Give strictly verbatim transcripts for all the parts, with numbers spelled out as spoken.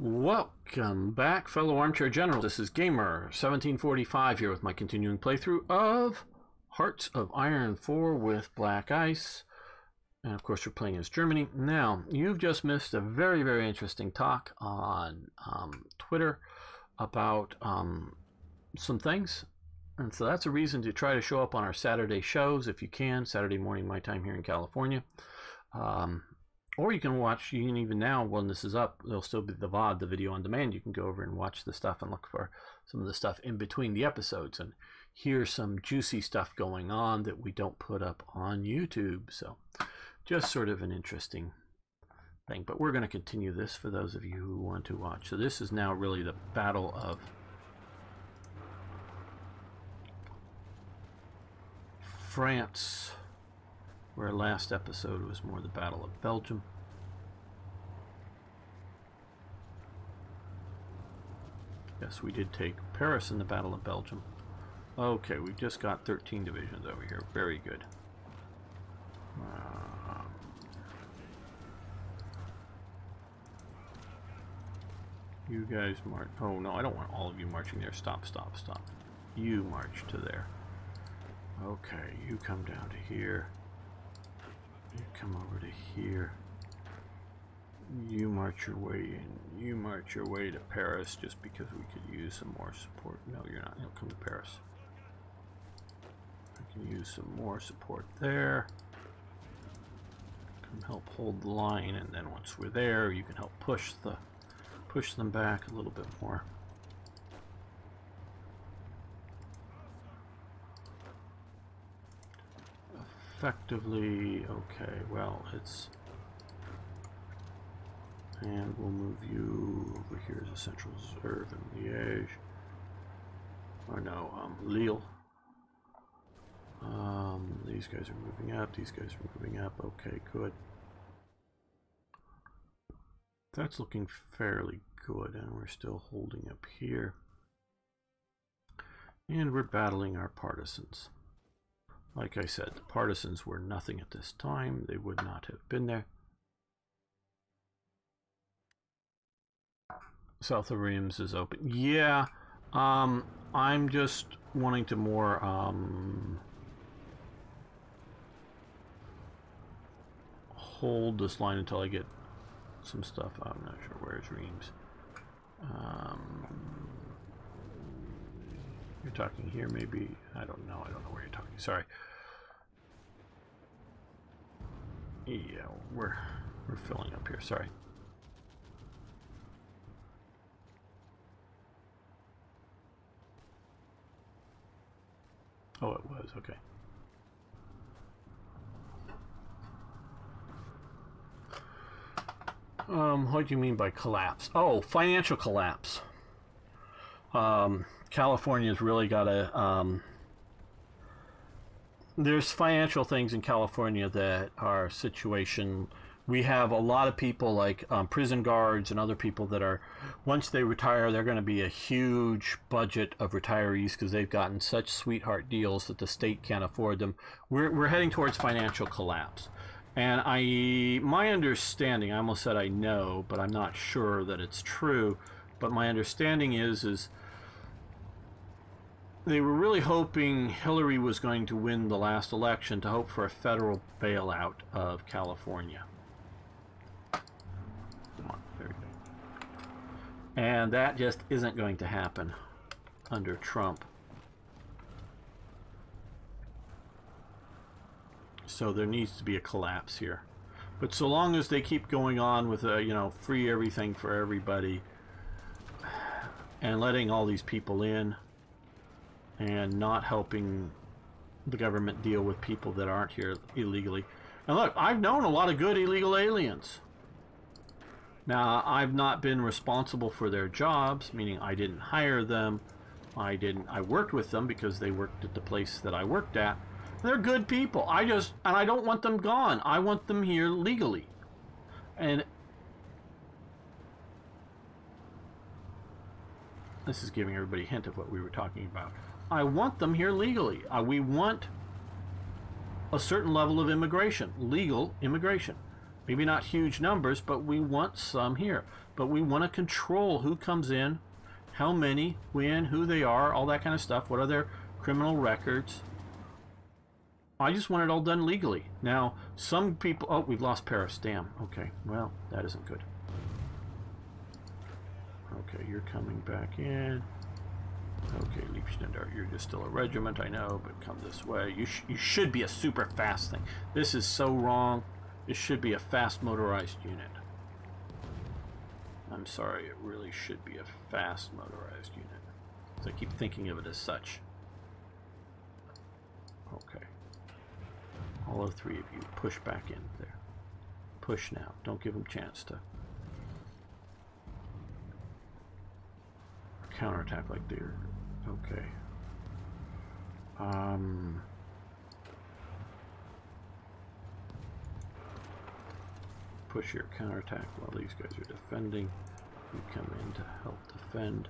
Welcome back, fellow armchair general. This is Gamer seventeen forty-five here with my continuing playthrough of Hearts of Iron four with Black Ice. And of course, we're playing as Germany. Now, you've just missed a very, very interesting talk on um, Twitter about um, some things. And so that's a reason to try to show up on our Saturday shows if you can, Saturday morning my time here in California. Um, Or you can watch, you can even now, when this is up, there'll still be the V O D, the video on demand. You can go over and watch the stuff and look for some of the stuff in between the episodes and hear some juicy stuff going on that we don't put up on YouTube. So just sort of an interesting thing. But we're going to continue this for those of you who want to watch. So this is now really the battle of France, where last episode was more the Battle of Belgium. Yes, we did take Paris in the Battle of Belgium. Okay, we've just got thirteen divisions over here. Very good. Um, you guys march. Oh no, I don't want all of you marching there. Stop, stop, stop. You march to there. Okay, you come down to here. You come over to here. You march your way in. You march your way to Paris just because we could use some more support. No, you're not. You'll come to Paris. I can use some more support there. Come help hold the line, and then once we're there, you can help push the push them back a little bit more. Effectively, okay, well, it's, and we'll move you over here as a central reserve in Liège, or no, um, Lille. Um, these guys are moving up, these guys are moving up, okay, good. That's looking fairly good, and we're still holding up here. And we're battling our partisans. Like I said, the partisans were nothing at this time. They would not have been there. South of Reims is open. Yeah, um, I'm just wanting to more... Um, hold this line until I get some stuff. I'm not sure where's Reims. Um... You're talking here, maybe. I don't know. I don't know where you're talking. Sorry. Yeah, we're we're filling up here. Sorry. Oh, it was okay. Um, what do you mean by collapse? Oh, financial collapse. Um. California's really got a, um, there's financial things in California that are situation, we have a lot of people like um, prison guards and other people that are, once they retire, they're going to be a huge budget of retirees because they've gotten such sweetheart deals that the state can't afford them. We're, we're heading towards financial collapse. And I, my understanding, I almost said I know, but I'm not sure that it's true, but my understanding is, is they were really hoping Hillary was going to win the last election to hope for a federal bailout of California. Come on, there we go. And that just isn't going to happen under Trump. So there needs to be a collapse here. But so long as they keep going on with a, you know, free everything for everybody and letting all these people in, and not helping the government deal with people that aren't here illegally. And look, I've known a lot of good illegal aliens. Now, I've not been responsible for their jobs, meaning I didn't hire them. I didn't. I worked with them because they worked at the place that I worked at. They're good people. I just, and I don't want them gone. I want them here legally. And this is giving everybody a hint of what we were talking about. I want them here legally. Uh, we want a certain level of immigration, legal immigration. Maybe not huge numbers, but we want some here. But we want to control who comes in, how many, when, who they are, all that kind of stuff. What are their criminal records? I just want it all done legally. Now, some people... Oh, we've lost Paris. Damn. Okay. Well, that isn't good. Okay, you're coming back in. Okay, Liebstandart, you're just still a regiment, I know, but come this way. You, sh you should be a super fast thing. This is so wrong. This should be a fast motorized unit. I'm sorry, it really should be a fast motorized unit. So I keep thinking of it as such. Okay. All of three of you, push back in there. Push now. Don't give them a chance to counterattack like they're... Okay. Um... Push your counterattack while these guys are defending. You come in to help defend.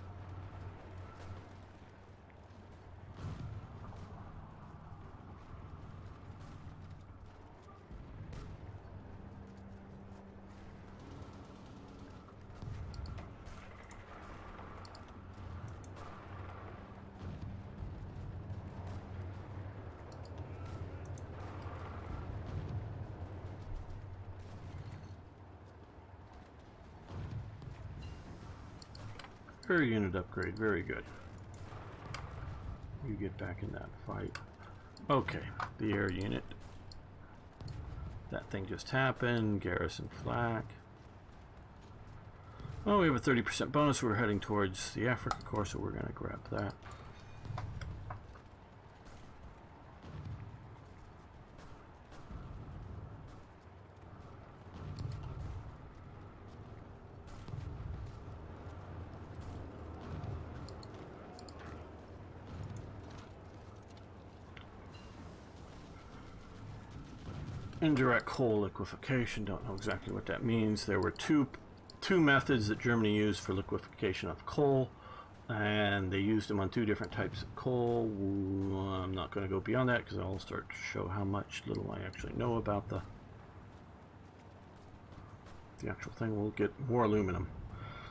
Per unit upgrade, very good. You get back in that fight. Okay, the air unit. That thing just happened. Garrison flak. Oh, we have a thirty percent bonus. We're heading towards the Africa core, so we're going to grab that. Indirect coal liquefaction. Don't know exactly what that means. There were two two methods that Germany used for liquefaction of coal, and they used them on two different types of coal. I'm not going to go beyond that because I'll start to show how much little I actually know about the the actual thing. We'll get more aluminum.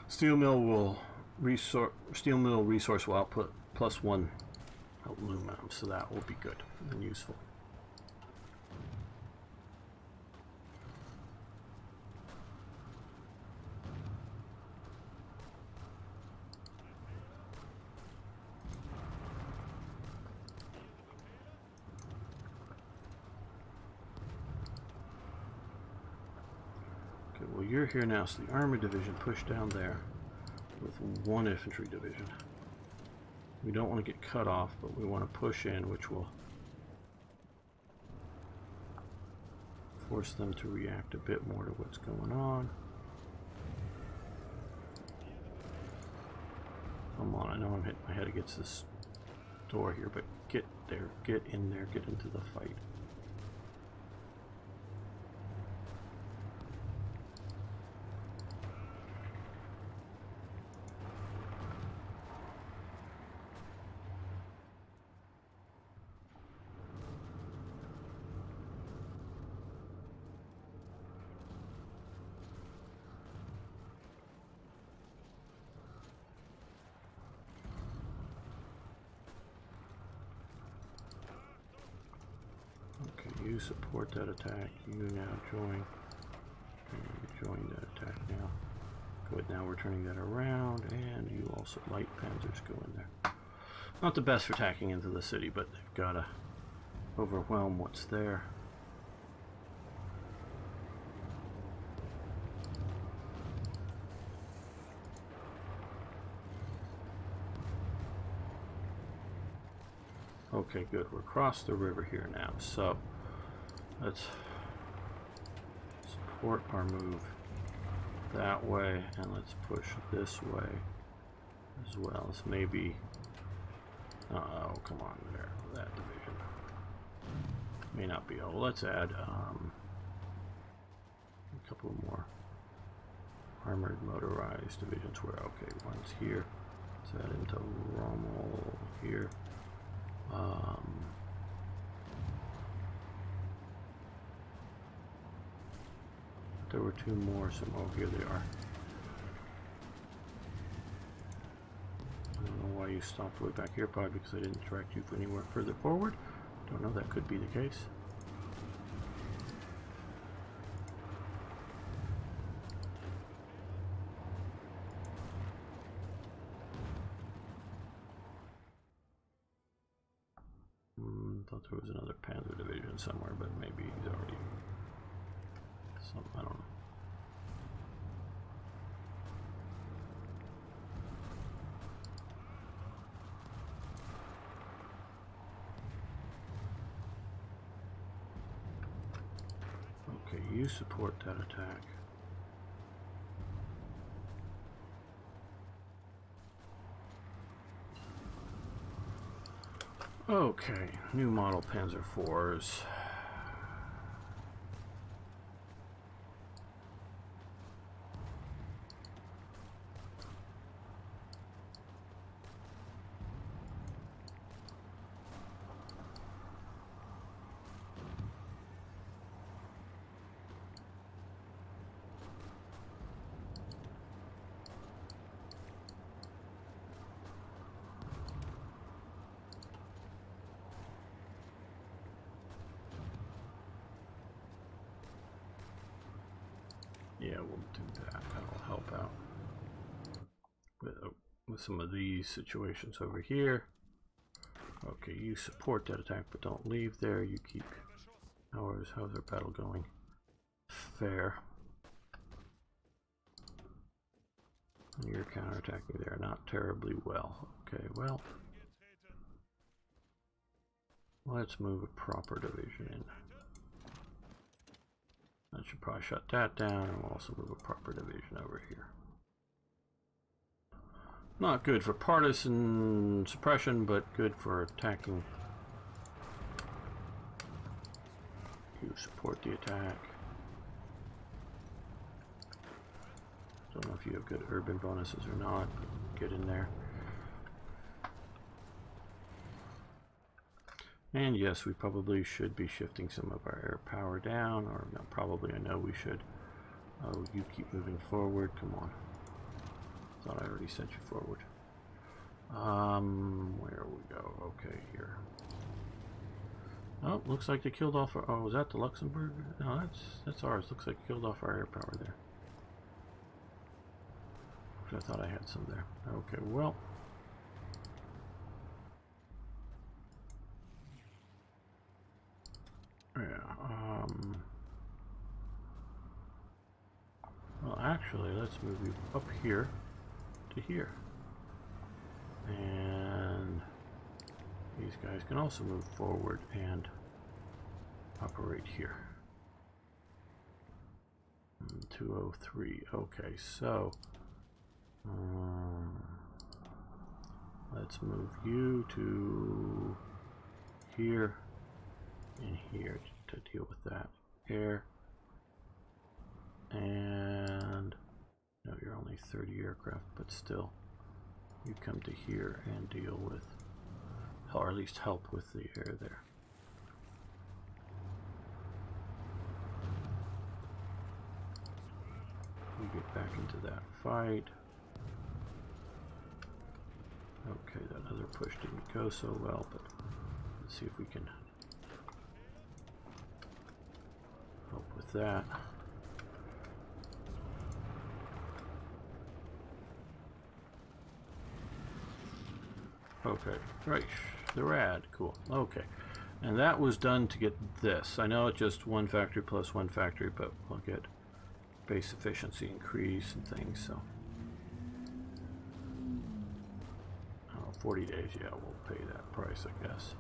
Steel mill will resource. Steel mill resource will output plus one aluminum, so that will be good and useful. Here now, so the armored division pushed down there with one infantry division. We don't want to get cut off, but we want to push in, which will force them to react a bit more to what's going on. Come on, I know I'm hitting my head against this door here, but get there, get in there, get into the fight. You support that attack. You now join. You join that attack now. Good. Now we're turning that around, and you also light panzers go in there. Not the best for attacking into the city, but they've got to overwhelm what's there. Okay, good. We're across the river here now, so. Let's support our move that way, and let's push this way as well as maybe... Uh-oh, come on there, that division. May not be able. Let's add um, a couple more armored motorized divisions where, okay, one's here. Let's add into Rommel here. Um... There were two more, so oh, here they are. I don't know why you stopped way back here, probably because I didn't direct you anywhere further forward. Don't know, that could be the case. There was another Panzer division somewhere, but maybe he's already some, I don't know. Okay, you support that attack. Okay, new model Panzer fours. Yeah, we'll do that. That'll help out with, uh, with some of these situations over here. Okay, you support that attack, but don't leave there. You keep... How's, how's our battle going? Fair. You're counterattacking there. Not terribly well. Okay, well... let's move a proper division in. I should probably shut that down, and we'll also move a proper division over here. Not good for partisan suppression, but good for attacking. You support the attack. Don't know if you have good urban bonuses or not, but get in there. And yes, we probably should be shifting some of our air power down, or not probably, I know we should. Oh, you keep moving forward, come on. Thought I already sent you forward. Um, where we go? Okay, here. Oh, looks like they killed off our, oh, is that the Luxembourg? No, that's, that's ours. Looks like they killed off our air power there. I thought I had some there. Okay, well. Yeah, um, well, actually, let's move you up here to here. And these guys can also move forward and operate here. two oh three. Okay, so um, let's move you to here. In here to deal with that air, and no, you're only thirty aircraft, but still, you come to here and deal with, or at least help with the air there. We get back into that fight. Okay, that other push didn't go so well, but let's see if we can with that. Okay, right, the rad, cool. Okay, and that was done to get this. I know it's just one factory plus one factory, but we'll get base efficiency increase and things, so. Oh, forty days, yeah, we'll pay that price, I guess.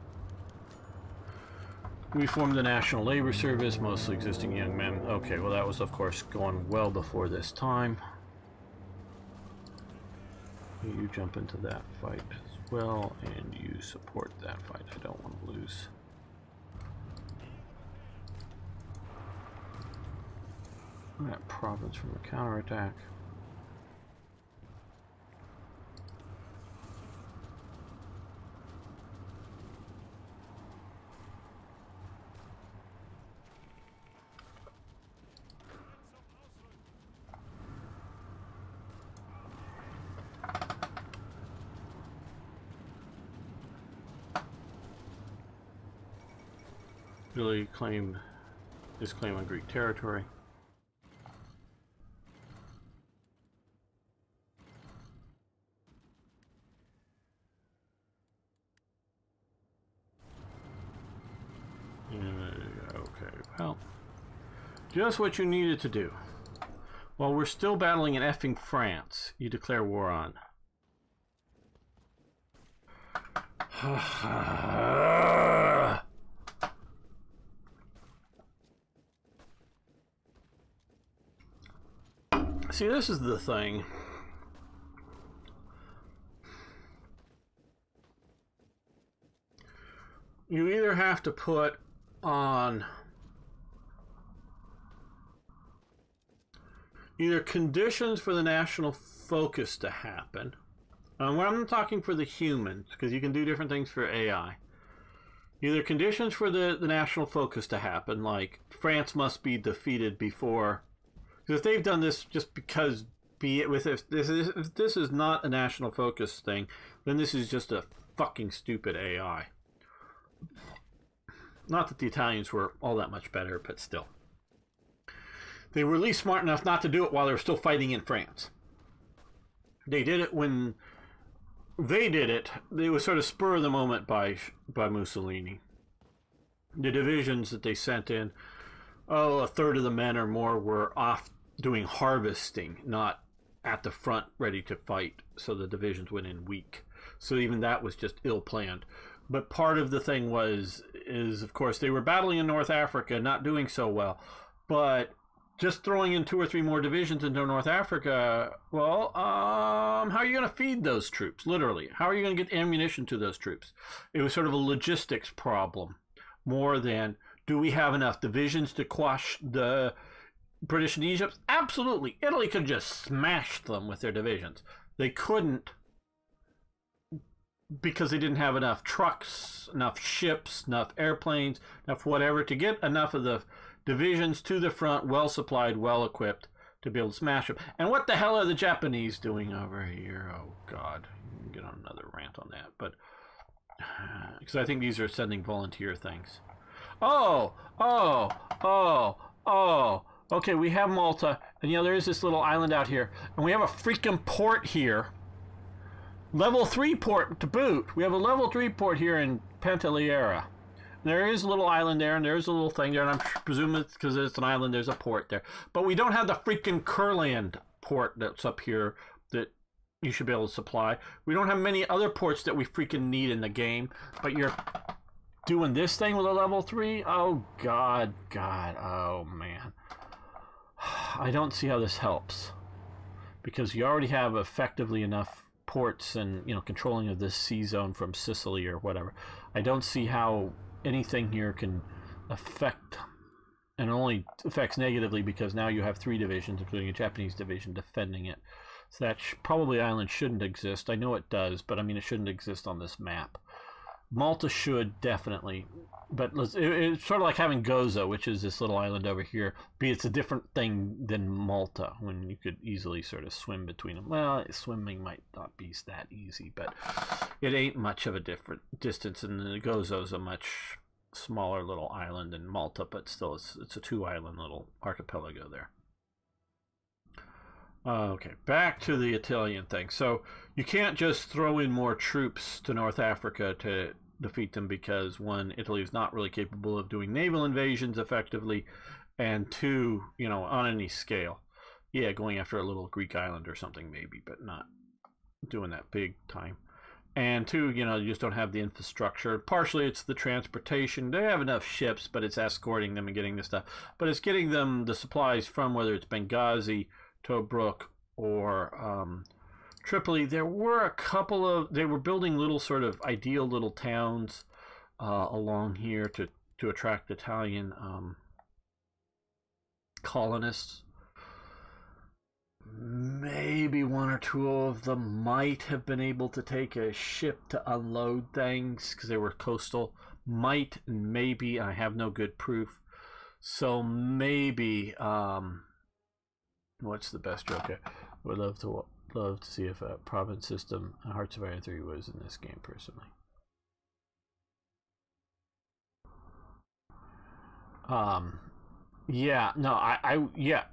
We formed the National Labor Service, mostly existing young men. Okay, well that was of course going well before this time. You jump into that fight as well, and you support that fight. I don't want to lose. That province from a counterattack. really claim his claim on Greek territory. And, okay, well, just what you needed to do. While we're still battling in effing France, you declare war on. See, this is the thing. You either have to put on either conditions for the national focus to happen. Um, well, I'm talking for the humans, because you can do different things for A I. Either conditions for the, the national focus to happen, like France must be defeated before. Because if they've done this just because, be it with if this is, if this is not a national focus thing, then this is just a fucking stupid A I. Not that the Italians were all that much better, but still. They were at least smart enough not to do it while they were still fighting in France. They did it when they did it. It was sort of spur of the moment by by Mussolini. The divisions that they sent in, oh, a third of the men or more were off doing harvesting, not at the front ready to fight. So the divisions went in weak. So even that was just ill-planned. But part of the thing was, is of course, they were battling in North Africa, not doing so well. But just throwing in two or three more divisions into North Africa, well, um, how are you going to feed those troops, literally? How are you going to get ammunition to those troops? It was sort of a logistics problem, more than, do we have enough divisions to quash the British and Egypt? Absolutely. Italy could just smash them with their divisions. They couldn't because they didn't have enough trucks, enough ships, enough airplanes, enough whatever, to get enough of the divisions to the front, well-supplied, well-equipped, to be able to smash them. And what the hell are the Japanese doing over here? Oh, God. You can get on another rant on that. But because I think these are sending volunteer things. Oh, oh, oh, oh. Okay, we have Malta. And, you know, there is this little island out here. And we have a freaking port here. Level three port to boot. We have a level three port here in Pantelliera. There is a little island there, and there is a little thing there, and I'm presuming it's because it's an island, there's a port there. But we don't have the freaking Kurland port that's up here that you should be able to supply. We don't have many other ports that we freaking need in the game, but you're doing this thing with a level three? Oh, God, God, oh, man. I don't see how this helps, because you already have effectively enough ports and, you know, controlling of this sea zone from Sicily or whatever. I don't see how anything here can affect, and only affects negatively, because now you have three divisions, including a Japanese division, defending it. So that sh probably island shouldn't exist. I know it does, but I mean, it shouldn't exist on this map. Malta should, definitely. But let's, it, it's sort of like having Gozo, which is this little island over here. But it's a different thing than Malta, when you could easily sort of swim between them. Well, swimming might not be that easy, but it ain't much of a different distance. And Gozo's a much smaller little island than Malta, but still, it's, it's a two-island little archipelago there. Okay, back to the Italian thing. So you can't just throw in more troops to North Africa to defeat them because, one, Italy is not really capable of doing naval invasions effectively, and two, you know, on any scale. Yeah, going after a little Greek island or something maybe, but not doing that big time. And two, you know, you just don't have the infrastructure. Partially it's the transportation. They have enough ships, but it's escorting them and getting this stuff. But it's getting them the supplies from, whether it's Benghazi, Tobruk, or um, Tripoli. There were a couple of, they were building little sort of ideal little towns uh, along here to, to attract Italian um, colonists. Maybe one or two of them might have been able to take a ship to unload things because they were coastal. Might, maybe, I have no good proof. So maybe, um, what's the best joke? I would love to love to see if a province system Hearts of Iron three was in this game personally. Um, yeah, no, I, I yeah.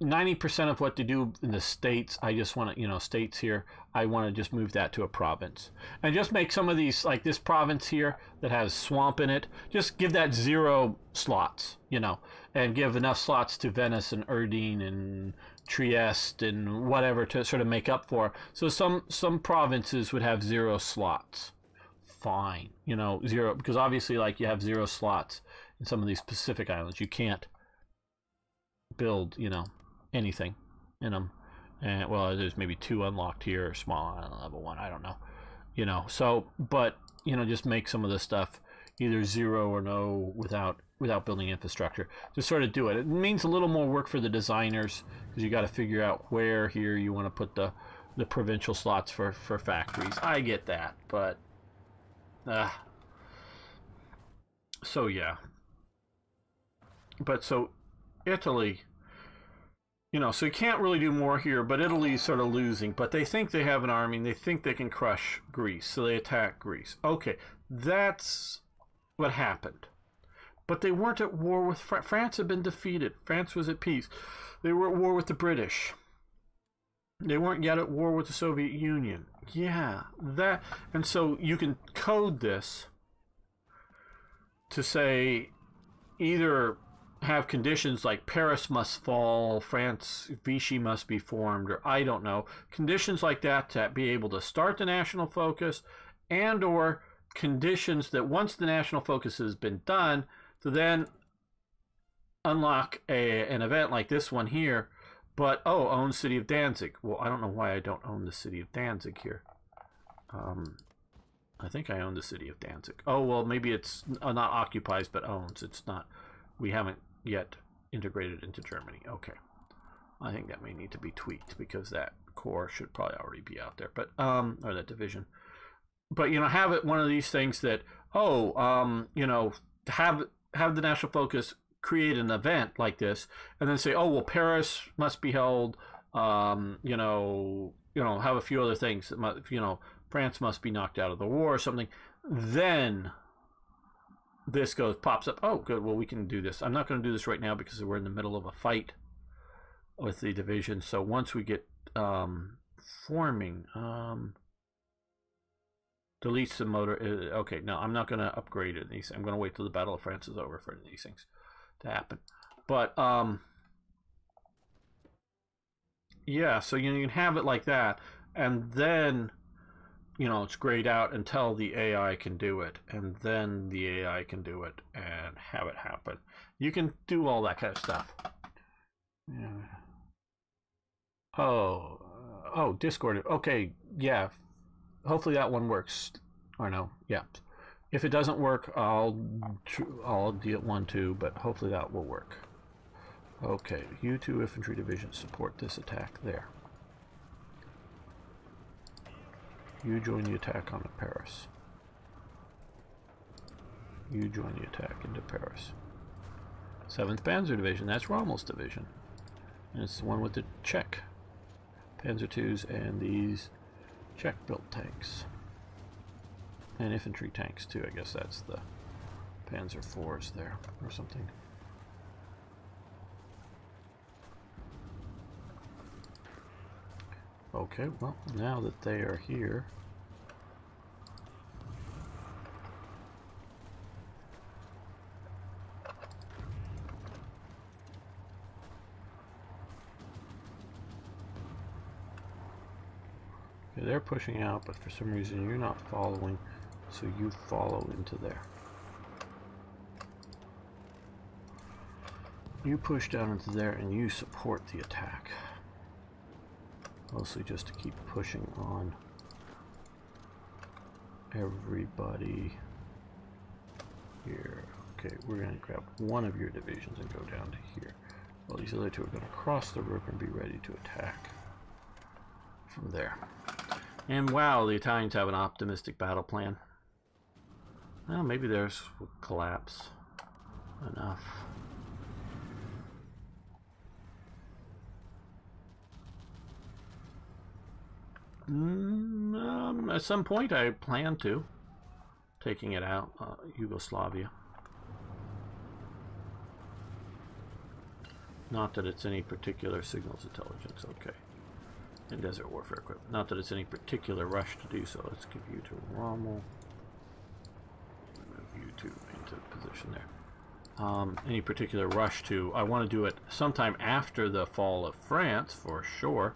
ninety percent of what to do in the states, I just want to, you know, states here, I want to just move that to a province. And just make some of these, like this province here that has swamp in it, just give that zero slots, you know, and give enough slots to Venice and Erdine and Trieste and whatever to sort of make up for. So some, some provinces would have zero slots. Fine, you know, zero, because obviously, like, you have zero slots in some of these Pacific islands. You can't build, you know, anything in them. And well, there's maybe two unlocked here, or small island level one, I don't know, you know. So, but, you know, just make some of this stuff either zero or no without without building infrastructure. Just sort of do it. It means a little more work for the designers, because you got to figure out where here you want to put the the provincial slots for for factories. I get that, but uh, so yeah. But so Italy, you know, so you can't really do more here, but Italy's sort of losing. But they think they have an army, and they think they can crush Greece, so they attack Greece. Okay, that's what happened. But they weren't at war with France. France had been defeated. France was at peace. They were at war with the British. They weren't yet at war with the Soviet Union. Yeah, that. And so you can code this to say either have conditions like Paris must fall, France, Vichy must be formed, or I don't know, conditions like that to be able to start the national focus, and or conditions that once the national focus has been done, to then unlock a, an event like this one here, but, oh, own city of Danzig. Well, I don't know why I don't own the city of Danzig here. Um, I think I own the city of Danzig. Oh, well, maybe it's not occupies, but owns. It's not. We haven't yet integrated into Germany. Okay. I think that may need to be tweaked, because that core should probably already be out there, but um, or that division. But, you know, have it one of these things that, oh, um, you know, have have the national focus create an event like this, and then say, oh, well, Paris must be held, um, you know, you know, have a few other things that must, you know, France must be knocked out of the war or something. Then this goes, pops up. Oh, good. Well, we can do this. I'm not going to do this right now, because we're in the middle of a fight with the division. So once we get um, forming, um, deletes the motor. Uh, okay, no, I'm not going to upgrade it. I'm going to wait till the Battle of France is over for these things to happen. But um, yeah, so you know, you can have it like that, and then, you know, it's grayed out until the A I can do it, and then the A I can do it and have it happen. You can do all that kind of stuff. Yeah. Oh, oh, Discord. Okay, yeah. Hopefully that one works. Or no, yeah. If it doesn't work, I'll I'll get one too, but hopefully that will work. Okay, U two infantry division support this attack there. You join the attack onto Paris. You join the attack into Paris. seventh Panzer Division, that's Rommel's division. And it's the one with the Czech Panzer twos and these Czech-built tanks. And infantry tanks too, I guess that's the Panzer fours there or something. Okay, well, now that they are here, okay, they're pushing out, but for some reason you're not following, so you follow into there. You push down into there and you support the attack. Mostly just to keep pushing on everybody here. Okay, we're going to grab one of your divisions and go down to here. Well, these other two are going to cross the river and be ready to attack from there. And wow, the Italians have an optimistic battle plan. Well, maybe theirs will collapse enough. Mm, um, at some point I plan to taking it out, uh, Yugoslavia. Not that it's any particular signals intelligence, okay. And desert warfare equipment. Not that it's any particular rush to do so. Let's give you to Rommel. Move you two into position there. Um, any particular rush to... I want to do it sometime after the fall of France, for sure.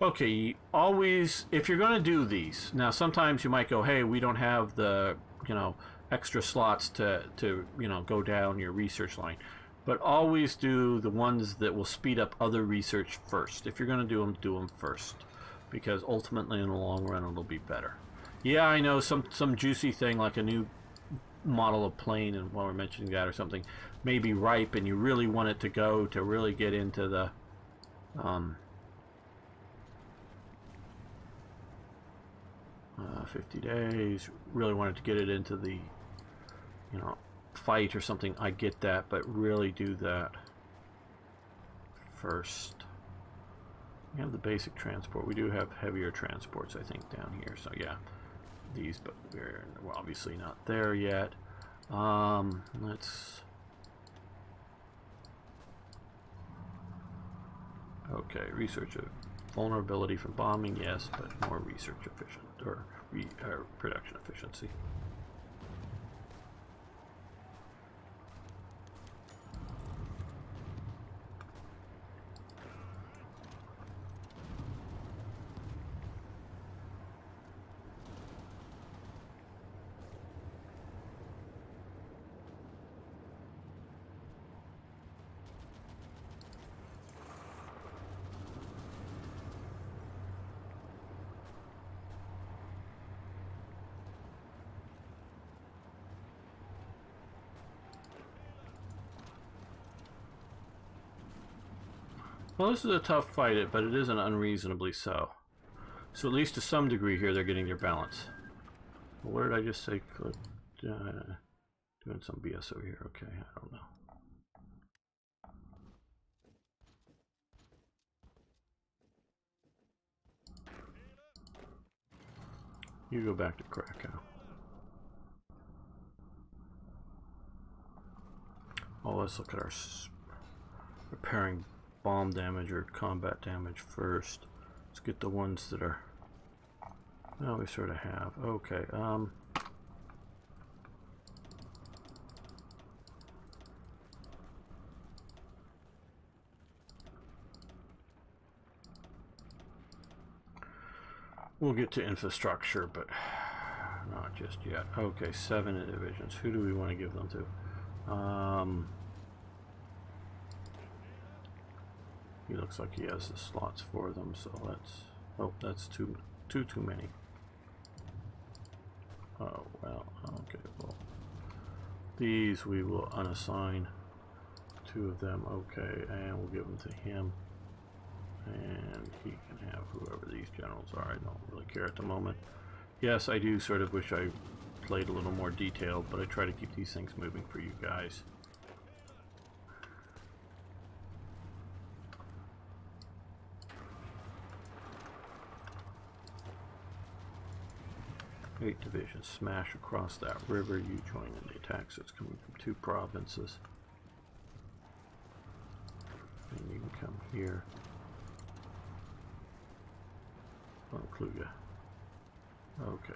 Okay, always... If you're going to do these... Now, sometimes you might go, hey, we don't have the, you know, extra slots to, to you know, go down your research line. But always do the ones that will speed up other research first. If you're going to do them, do them first. Because ultimately, in the long run, it'll be better. Yeah, I know some, some juicy thing like a new model of plane, and while we're mentioning that or something, may be ripe, and you really want it to go to really get into the... Um, uh, fifty days. Really wanted to get it into the, you know... fight or something, I get that, but really do that first. We have the basic transport. We do have heavier transports, I think, down here. So yeah, these, but we're obviously not there yet. Um, let's... Okay, research of vulnerability from bombing, yes, but more research efficient, or re, uh, production efficiency. Well, this is a tough fight, but it isn't unreasonably so. So at least to some degree here, they're getting their balance. Well, where did I just say? Uh, doing some B S over here. Okay, I don't know. You go back to Krakow. Oh, let's look at our repairing bomb damage or combat damage first. Let's get the ones that are... No, we sort of have. Okay, um... we'll get to infrastructure, but not just yet. Okay, seven divisions. Who do we want to give them to? Um... He looks like he has the slots for them, so let's... Oh, that's too, too, too many. Oh, well, okay, well... These we will unassign. Two of them, okay, and we'll give them to him. And he can have whoever these generals are. I don't really care at the moment. Yes, I do sort of wish I played a little more detailed, but I try to keep these things moving for you guys. Eight divisions smash across that river. You join in the attack, so it's coming from two provinces. And you can come here. Oh, Kluge. Okay.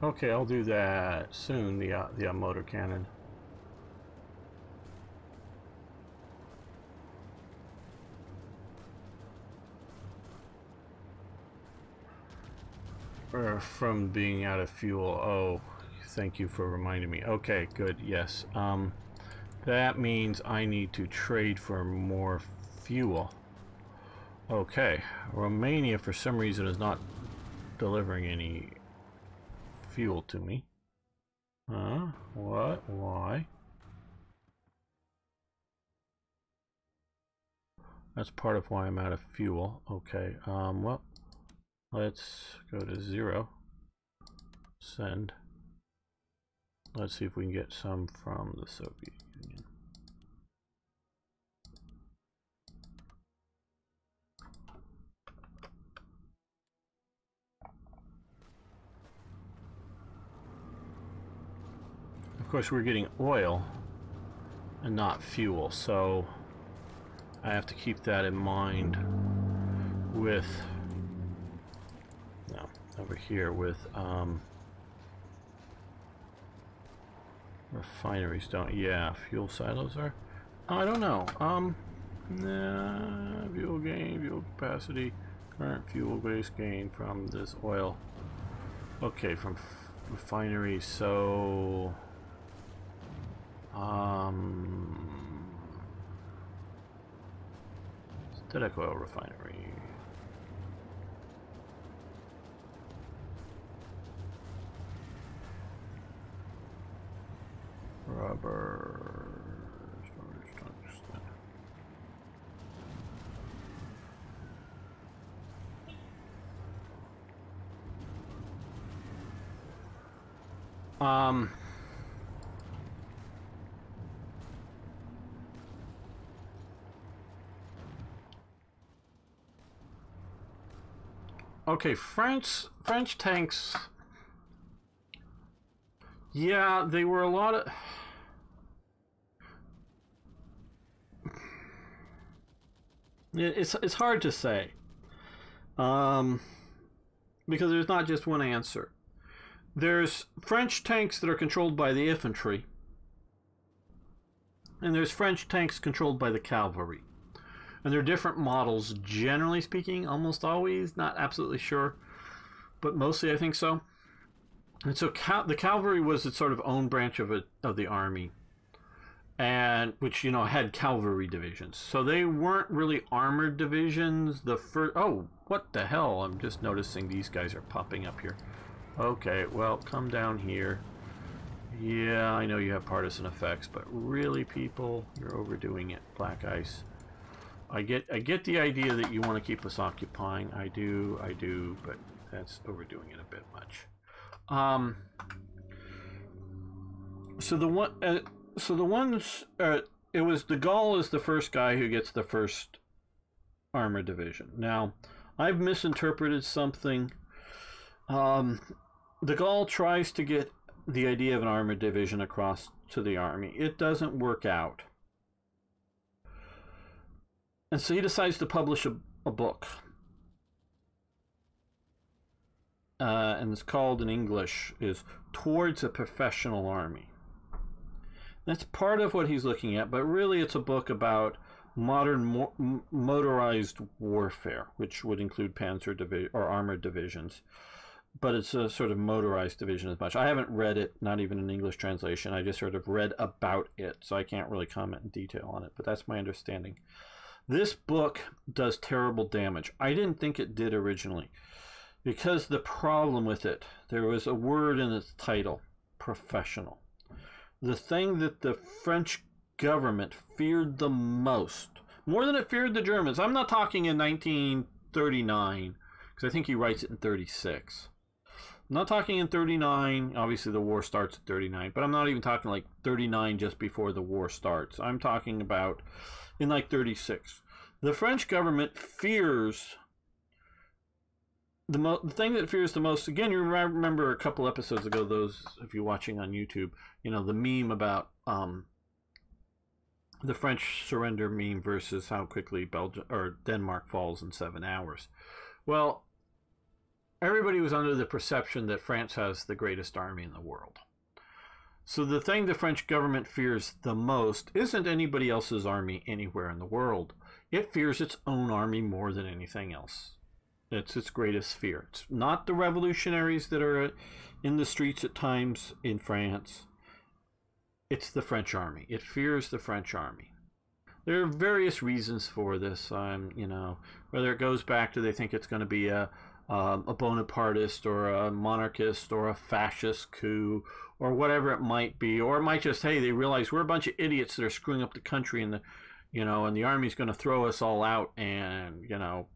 Okay, I'll do that soon, the, uh, the uh, motor cannon. Or from being out of fuel. Oh, thank you for reminding me. Okay, good, yes. Um, that means I need to trade for more fuel. Okay, Romania for some reason is not delivering any fuel to me. Huh? What? Why? That's part of why I'm out of fuel. Okay, um, well, let's go to zero. Send. Let's see if we can get some from the Soviet Union. Of course, we're getting oil and not fuel, so I have to keep that in mind with, no, over here with um, refineries don't, yeah, fuel silos are, I don't know, um, nah, fuel gain, fuel capacity, current fuel base gain from this oil, okay, from f refineries, so... Um, synthetic oil refinery. Rubber. Um. Okay, French French tanks. Yeah, they were a lot of. It's it's hard to say, um, because there's not just one answer. There's French tanks that are controlled by the infantry, and there's French tanks controlled by the cavalry. And they're different models, generally speaking, almost always, not absolutely sure, but mostly I think so. And so cal the cavalry was its sort of own branch of, a, of the army, and which, you know, had cavalry divisions. So they weren't really armored divisions. The first, oh, what the hell? I'm just noticing these guys are popping up here. Okay, well, come down here. Yeah, I know you have partisan effects, but really, people, you're overdoing it. Black Ice. I get I get the idea that you want to keep us occupying. I do, I do, but that's overdoing it a bit much. Um, so the one, uh, so the ones, uh, it was de Gaulle is the first guy who gets the first armor division. Now, I've misinterpreted something. Um, de Gaulle tries to get the idea of an armor division across to the army. It doesn't work out. And so he decides to publish a, a book. Uh, and it's called in English is Towards a Professional Army. And that's part of what he's looking at, but really it's a book about modern mo motorized warfare, which would include panzer divi or armored divisions. But it's a sort of motorized division as much. I haven't read it, not even an English translation. I just sort of read about it, so I can't really comment in detail on it, but that's my understanding. This book does terrible damage. I didn't think it did originally because the problem with it, there was a word in its title, professional. The thing that the French government feared the most, more than it feared the Germans. I'm not talking in nineteen thirty-nine, because I think he writes it in thirty-six. I'm not talking in thirty-nine, obviously the war starts at thirty-nine, but I'm not even talking like thirty-nine just before the war starts. I'm talking about in like thirty-six. The French government fears, the, mo the thing that fears the most, again, you remember a couple episodes ago, those of you watching on YouTube, you know, the meme about um, the French surrender meme versus how quickly Belgium or Denmark falls in seven hours. Well, everybody was under the perception that France has the greatest army in the world. So the thing the French government fears the most isn't anybody else's army anywhere in the world. It fears its own army more than anything else. It's its greatest fear. It's not the revolutionaries that are in the streets at times in France. It's the French army. It fears the French army. There are various reasons for this. I'm, you know, whether it goes back to they think it's going to be a, um, a Bonapartist or a monarchist or a fascist coup or whatever it might be, or it might just, hey, they realize we're a bunch of idiots that are screwing up the country, and the, you know, and the army's going to throw us all out and, you know,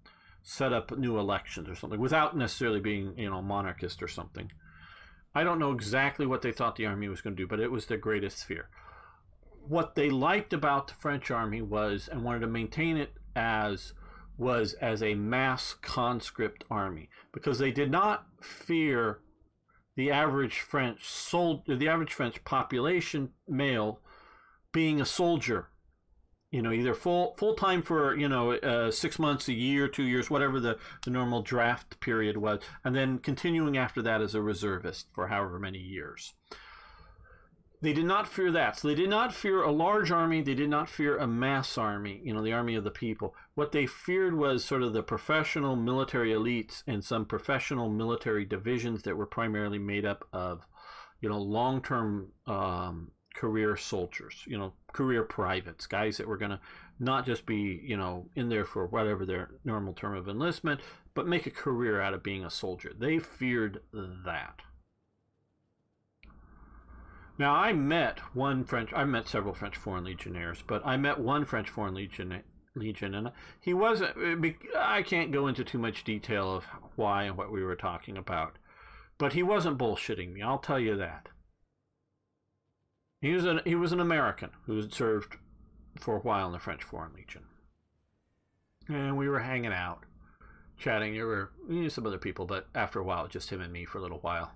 set up new elections or something without necessarily being, you know, monarchist or something. I don't know exactly what they thought the army was going to do, but it was their greatest fear. What they liked about the French army was, and wanted to maintain it as, was as a mass conscript army, because they did not fear the average French soldier, the average French population male being a soldier, you know, either full full-time for, you know, uh, six months, a year, two years, whatever the, the normal draft period was, and then continuing after that as a reservist for however many years. They did not fear that. So they did not fear a large army. They did not fear a mass army, you know, the army of the people. What they feared was sort of the professional military elites and some professional military divisions that were primarily made up of, you know, long-term um, career soldiers, you know, career privates, guys that were going to not just be, you know, in there for whatever their normal term of enlistment, but make a career out of being a soldier. They feared that. Now, I met one French, I met several French Foreign Legionnaires, but I met one French Foreign Legion, Legion and he wasn't, I can't go into too much detail of why and what we were talking about, but he wasn't bullshitting me, I'll tell you that. He was an, he was an American who had served for a while in the French Foreign Legion. And we were hanging out, chatting, there were you know, some other people, but after a while, just him and me for a little while.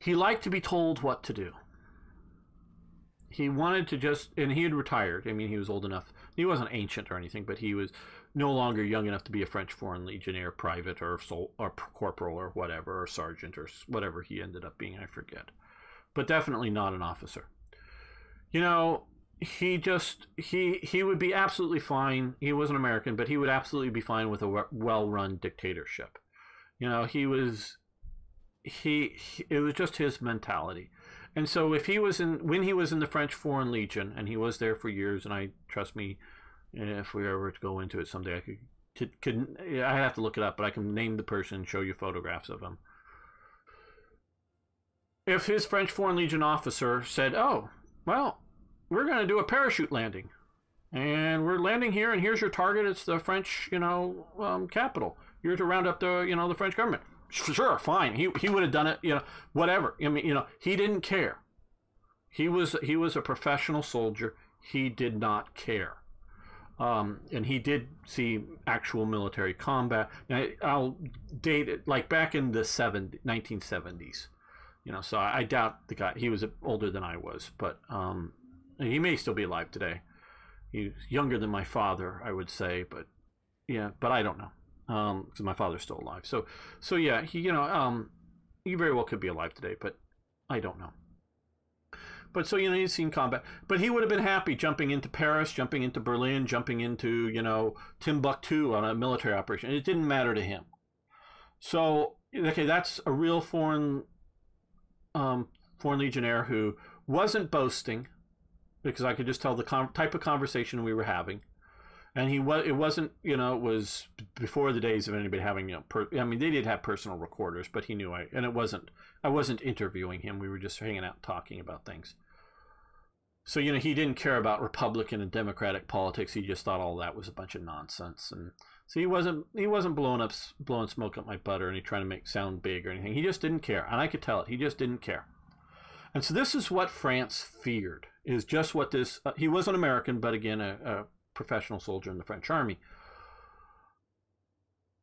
He liked to be told what to do. He wanted to just, and he had retired. I mean, he was old enough. He wasn't ancient or anything, but he was no longer young enough to be a French Foreign Legionnaire, private or, sol, or corporal or whatever, or sergeant or whatever he ended up being, I forget. But definitely not an officer. You know, he just, he, he would be absolutely fine. He was an American, but he would absolutely be fine with a well-run dictatorship. You know, he was... He, he it was just his mentality. And so if he was in when he was in the French Foreign Legion, and he was there for years, and I trust me, if we ever to go into it someday, I could, could, could I have to look it up, but I can name the person and show you photographs of him. If his French Foreign Legion officer said, "Oh, well, we're going to do a parachute landing, and we're landing here, and here's your target. It's the French, you know, um, capital. You're to round up the, you know, the French government." Sure, fine. He he would have done it, you know, whatever. I mean, you know, he didn't care. He was he was a professional soldier. He did not care, um, and he did see actual military combat. Now, I'll date it like back in the nineteen seventies, you know. So I, I doubt the guy. He was older than I was, but um, he may still be alive today. He's younger than my father, I would say, but yeah, but I don't know. Um, because my father's still alive, so so yeah, he you know um, he very well could be alive today, but I don't know. But so you know he's seen combat, but he would have been happy jumping into Paris, jumping into Berlin, jumping into you know Timbuktu on a military operation. It didn't matter to him. So okay, that's a real foreign um, foreign legionnaire who wasn't boasting, because I could just tell the con type of conversation we were having. And he was, it wasn't, you know, it was before the days of anybody having, you know, per, I mean, they did have personal recorders, but he knew I, and it wasn't, I wasn't interviewing him. We were just hanging out talking about things. So, you know, he didn't care about Republican and Democratic politics. He just thought all that was a bunch of nonsense. And so he wasn't, he wasn't blowing up, blowing smoke up my butt or any trying to make sound big or anything. He just didn't care. And I could tell it. He just didn't care. And so this is what France feared, is just what this, uh, he was an American, but again, a, a professional soldier in the French army.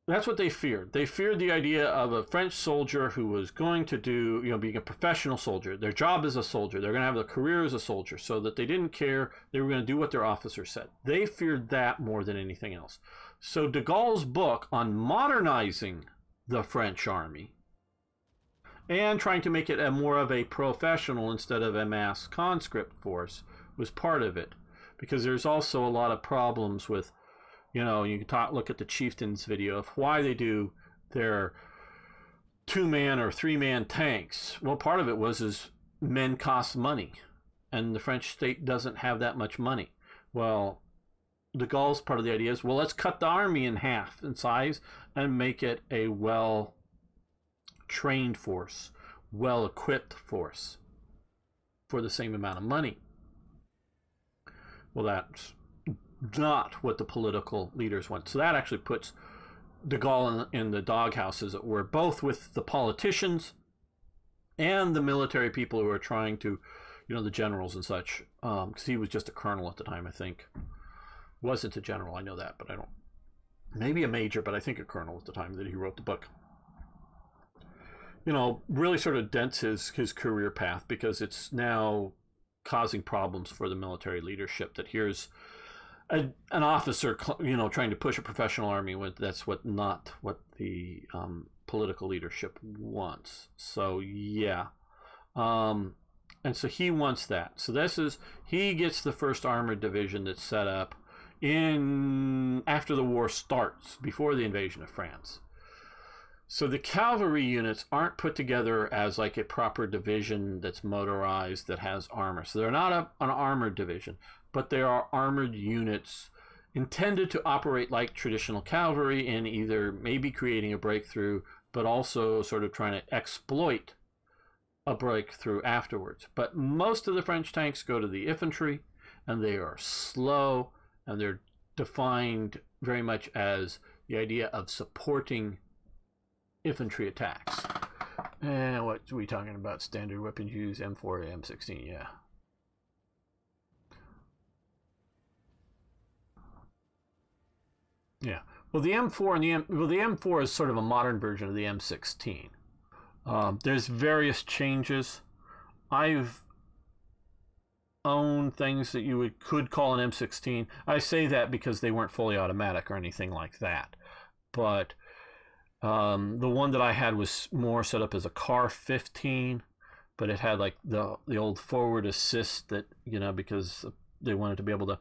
That's what they feared. They feared the idea of a French soldier who was going to do, you know, being a professional soldier. Their job is a soldier. They're going to have a career as a soldier, so that they didn't care. They were going to do what their officer said. They feared that more than anything else. So de Gaulle's book on modernizing the French army and trying to make it a more of a professional instead of a mass conscript force was part of it. Because there's also a lot of problems with, you know, you can talk, look at the Chieftains video of why they do their two-man or three-man tanks. Well, part of it was is men cost money, and the French state doesn't have that much money. Well, de Gaulle's part of the idea is, well, let's cut the army in half in size and make it a well-trained force, well-equipped force for the same amount of money. Well, that's not what the political leaders want. So that actually puts de Gaulle in, in the doghouse, as it were, both with the politicians and the military people who are trying to, you know, the generals and such, because um, he was just a colonel at the time, I think. Wasn't a general, I know that, but I don't. Maybe a major, but I think a colonel at the time that he wrote the book. You know, really sort of dents his, his career path, because it's now causing problems for the military leadership that here's a, an officer, you know, trying to push a professional army when that's what not what the um, political leadership wants. So, yeah. Um, and so he wants that. So this is, he gets the first armored division that's set up in after the war starts, before the invasion of France. So the cavalry units aren't put together as like a proper division that's motorized, that has armor. So they're not a, an armored division, but they are armored units intended to operate like traditional cavalry in either maybe creating a breakthrough, but also sort of trying to exploit a breakthrough afterwards. But most of the French tanks go to the infantry, and they are slow, and they're defined very much as the idea of supporting infantry attacks. And what are we talking about? Standard weapons use M four to M sixteen, yeah. Yeah. Well, the M four and the M, well, the M four is sort of a modern version of the M sixteen. Um, there's various changes. I've owned things that you would could call an M sixteen. I say that because they weren't fully automatic or anything like that, but. Um, the one that I had was more set up as a C A R fifteen, but it had like the the old forward assist that, you know, because they wanted to be able to,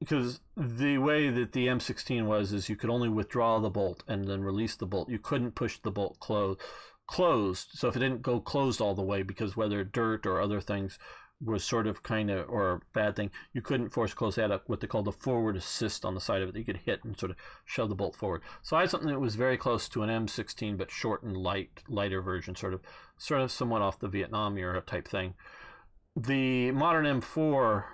because the way that the M sixteen was is you could only withdraw the bolt and then release the bolt. You couldn't push the bolt close, closed. So if it didn't go closed all the way, because whether dirt or other things was sort of kind of, or bad thing, you couldn't force close that up, what they call the forward assist on the side of it. You could hit and sort of shove the bolt forward. So I had something that was very close to an M sixteen, but short and light, lighter version, sort of, sort of somewhat off the Vietnam era type thing. The modern M four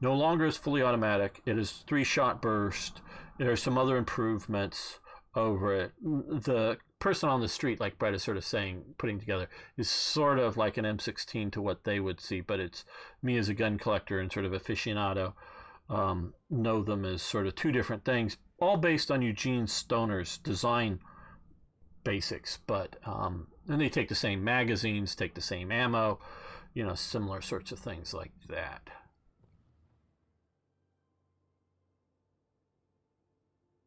no longer is fully automatic. It is three-shot burst. There are some other improvements over it. The person on the street, like Brett is sort of saying, putting together, is sort of like an M sixteen to what they would see, but it's, me as a gun collector and sort of aficionado, um, know them as sort of two different things, all based on Eugene Stoner's design basics, but um, and they take the same magazines, take the same ammo, you know, similar sorts of things like that.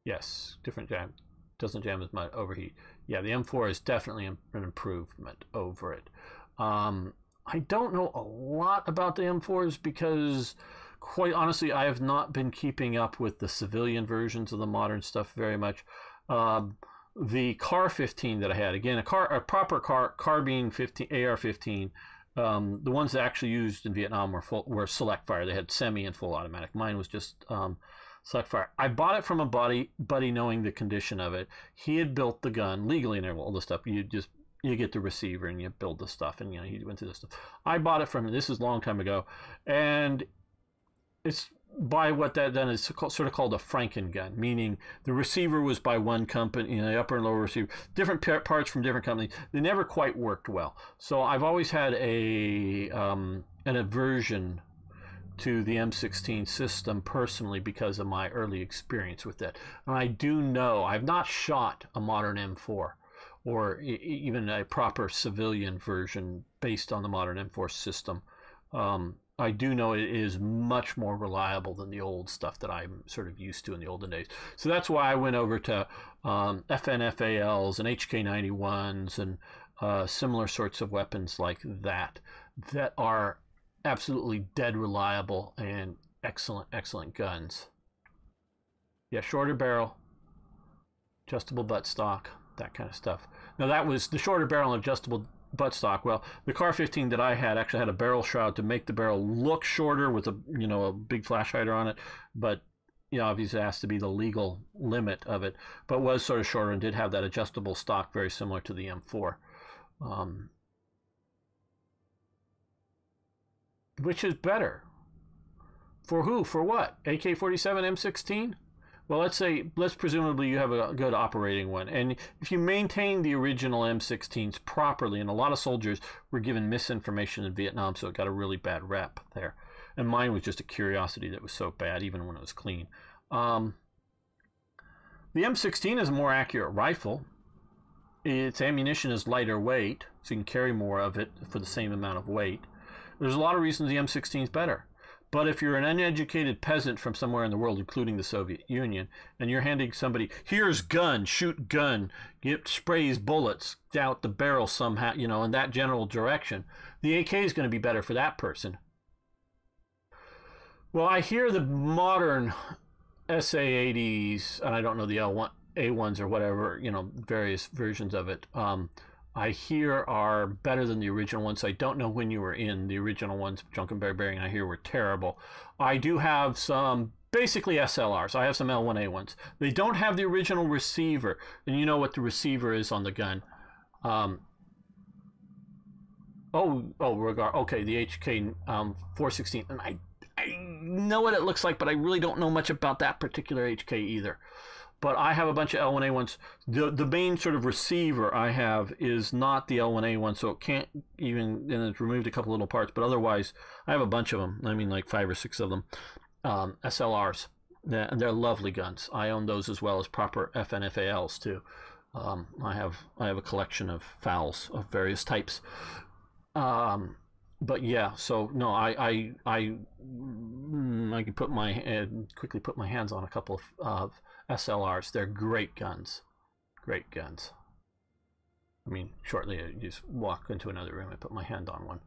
Yes, different jam, doesn't jam as much, overheat. Yeah, the M four is definitely an improvement over it. Um, I don't know a lot about the M fours because, quite honestly, I have not been keeping up with the civilian versions of the modern stuff very much. Um, the C A R fifteen that I had, again, a, car, a proper car, carbine fifteen, A R fifteen, um, the ones that actually used in Vietnam were, full, were select fire. They had semi and full automatic. Mine was just... Um, select fire. I bought it from a buddy, buddy knowing the condition of it. He had built the gun legally and all this stuff. You just, you get the receiver and you build the stuff, and you know, he went through this stuff. I bought it from him. This is a long time ago, and it's by what that done is sort of called a Franken gun, meaning the receiver was by one company, you know, the upper and lower receiver, different parts from different companies. They never quite worked well. So I've always had a um, an aversion to the M sixteen system personally because of my early experience with it. And I do know, I've not shot a modern M four or e even a proper civilian version based on the modern M four system. Um, I do know it is much more reliable than the old stuff that I'm sort of used to in the olden days. So that's why I went over to um, F N F A Ls and H K ninety-ones and uh, similar sorts of weapons like that that are absolutely dead reliable and excellent, excellent guns. Yeah, shorter barrel, adjustable buttstock, that kind of stuff. Now that was the shorter barrel and adjustable buttstock. Well, the C A R fifteen that I had actually had a barrel shroud to make the barrel look shorter with a, you know, a big flash hider on it, but you know, obviously it has to be the legal limit of it, but was sort of shorter and did have that adjustable stock very similar to the M four. Um, which is better? For who? For what? A K forty-seven, M sixteen? Well, let's say, let's presumably you have a good operating one. And if you maintain the original M sixteens properly, and a lot of soldiers were given misinformation in Vietnam, so it got a really bad rep there. And mine was just a curiosity that was so bad, even when it was clean. Um, the M sixteen is a more accurate rifle. Its ammunition is lighter weight, so you can carry more of it for the same amount of weight. There's a lot of reasons the M sixteen is better. But if you're an uneducated peasant from somewhere in the world, including the Soviet Union, and you're handing somebody, here's gun, shoot gun, it sprays bullets out the barrel somehow, you know, in that general direction, the A K is going to be better for that person. Well, I hear the modern S A eighties, and I don't know the L one A ones or whatever, you know, various versions of it, um, I hear are better than the original ones. I don't know when you were in the original ones, Junkenberry bearing, I hear were terrible. I do have some basically S L Rs. I have some L one A ones. They don't have the original receiver, and you know what the receiver is on the gun. Um, oh, oh, regard. Okay, the H K um, four sixteen, and I, I know what it looks like, but I really don't know much about that particular H K either. But I have a bunch of L one A ones. The, the main sort of receiver I have is not the L one A one, so it can't even, and it's removed a couple little parts, but otherwise I have a bunch of them. I mean, like five or six of them, um, S L Rs, and they're lovely guns. I own those as well as proper F N F A Ls too. Um, I have I have a collection of FALs of various types. Um, but yeah, so no, I I I, I can put my uh, quickly put my hands on a couple of. Uh, S L Rs. They're great guns. Great guns. I mean, shortly I just walk into another room and put my hand on one.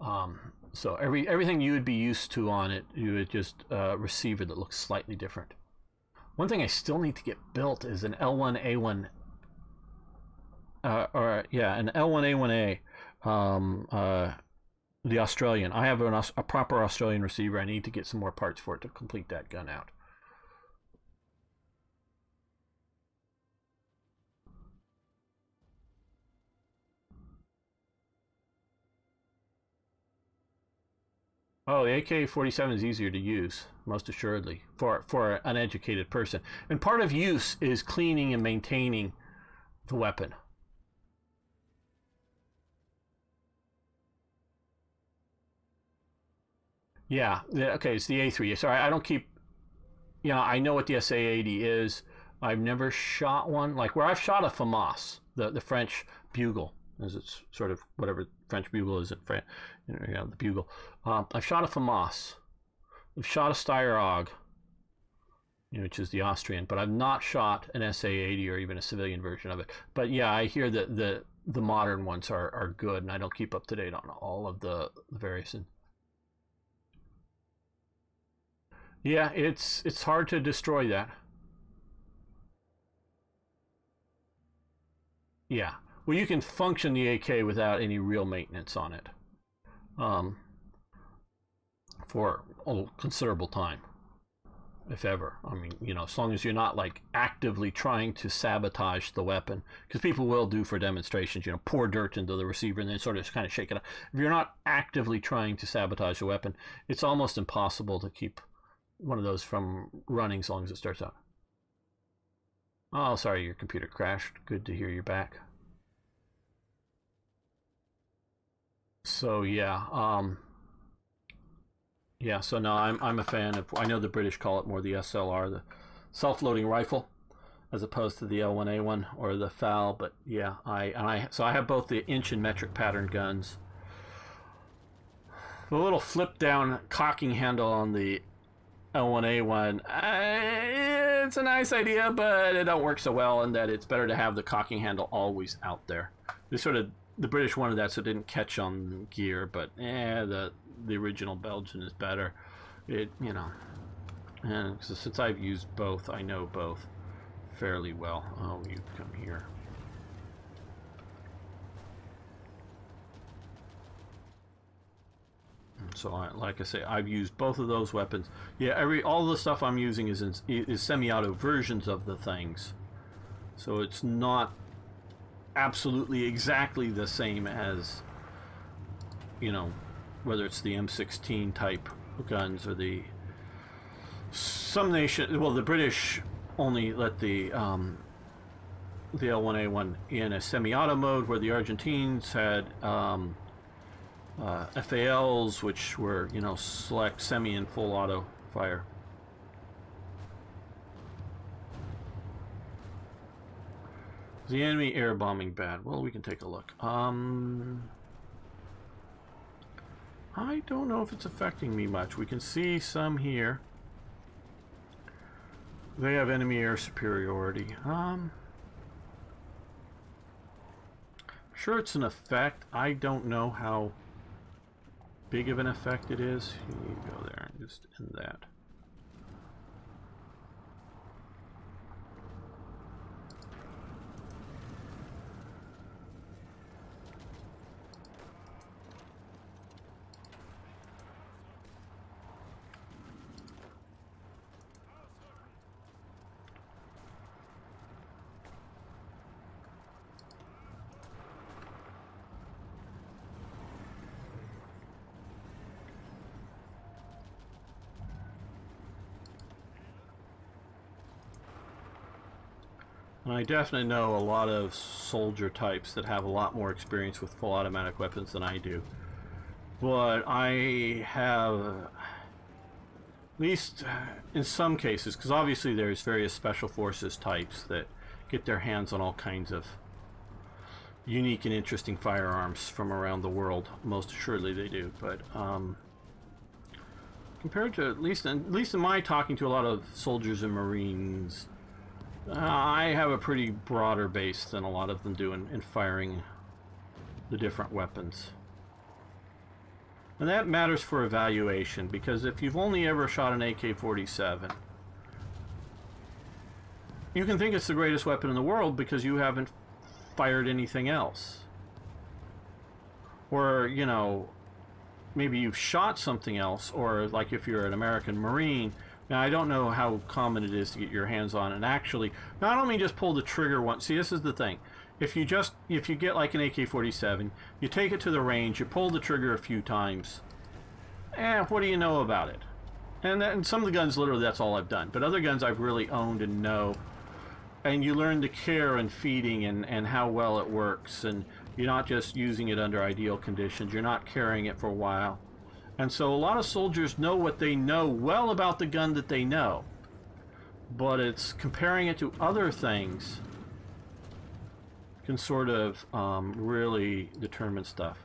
Um, so every everything you would be used to on it, you would just uh, receiver that looks slightly different. One thing I still need to get built is an L one A one uh, or yeah, an L one A one A, um, uh, the Australian. I have an, a proper Australian receiver. I need to get some more parts for it to complete that gun out. Oh, the A K forty-seven is easier to use, most assuredly, for, for an uneducated person. And part of use is cleaning and maintaining the weapon. Yeah, the, okay, it's the A three. Sorry, I don't keep... You know, I know what the S A eighty is. I've never shot one. Like, where I've shot a FAMAS, the, the French bugle, as it's sort of whatever... French bugle is in France, you know, the bugle. Um, I've shot a FAMAS. I've shot a Steyr-A G, you know, which is the Austrian, but I've not shot an S A eighty or even a civilian version of it. But yeah, I hear that the, the modern ones are, are good, and I don't keep up to date on all of the, the various. Yeah, it's, it's hard to destroy that. Yeah. Well, you can function the A K without any real maintenance on it um, for a considerable time, if ever. I mean, you know, as long as you're not, like, actively trying to sabotage the weapon, because people will do for demonstrations, you know, pour dirt into the receiver and then sort of just kind of shake it up. If you're not actively trying to sabotage the weapon, it's almost impossible to keep one of those from running as long as it starts out. Oh, sorry, your computer crashed. Good to hear you're back. So yeah, um, yeah. So no, I'm I'm a fan of. I know the British call it more the S L R, the self-loading rifle, as opposed to the L one A one or the FAL. But yeah, I and I so I have both the inch and metric pattern guns. The little flip-down cocking handle on the L one A one. I, it's a nice idea, but it don't work so well. In that it's better to have the cocking handle always out there. This sort of The British wanted that, so it didn't catch on gear, but eh, the, the original Belgian is better. It, you know, and so since I've used both, I know both fairly well. Oh, you come here. So I, like I say, I've used both of those weapons. Yeah, every all the stuff I'm using is in, is semi-auto versions of the things. So it's not absolutely exactly the same as, you know, whether it's the M sixteen type guns or the some nation. Well, the British only let the um, the L one A one in a semi-auto mode, where the Argentines had um, uh, F A Ls, which were, you know, select, semi, and full auto fire. Is the enemy air bombing bad? Well, we can take a look. Um, I don't know if it's affecting me much. We can see some here. They have enemy air superiority. Um, sure, it's an effect. I don't know how big of an effect it is. You go there and just end that. I definitely know a lot of soldier types that have a lot more experience with full automatic weapons than I do. But I have, at least in some cases, because obviously there's various special forces types that get their hands on all kinds of unique and interesting firearms from around the world. Most assuredly they do. But um, compared to, at least, at least in my talking to a lot of soldiers and Marines, Uh, I have a pretty broader base than a lot of them do in, in firing the different weapons. And that matters for evaluation, because if you've only ever shot an A K forty-seven, you can think it's the greatest weapon in the world because you haven't fired anything else. Or, you know, maybe you've shot something else, or like if you're an American Marine. Now, I don't know how common it is to get your hands on and actually not only just pull the trigger once. See, this is the thing. If you just, if you get like an A K forty-seven, you take it to the range, you pull the trigger a few times, eh, what do you know about it? And, that, and some of the guns, literally, that's all I've done. But other guns I've really owned and know. And you learn the care and feeding and, and how well it works. And you're not just using it under ideal conditions. You're not carrying it for a while. And so a lot of soldiers know what they know well about the gun that they know. But it's comparing it to other things can sort of um, really determine stuff.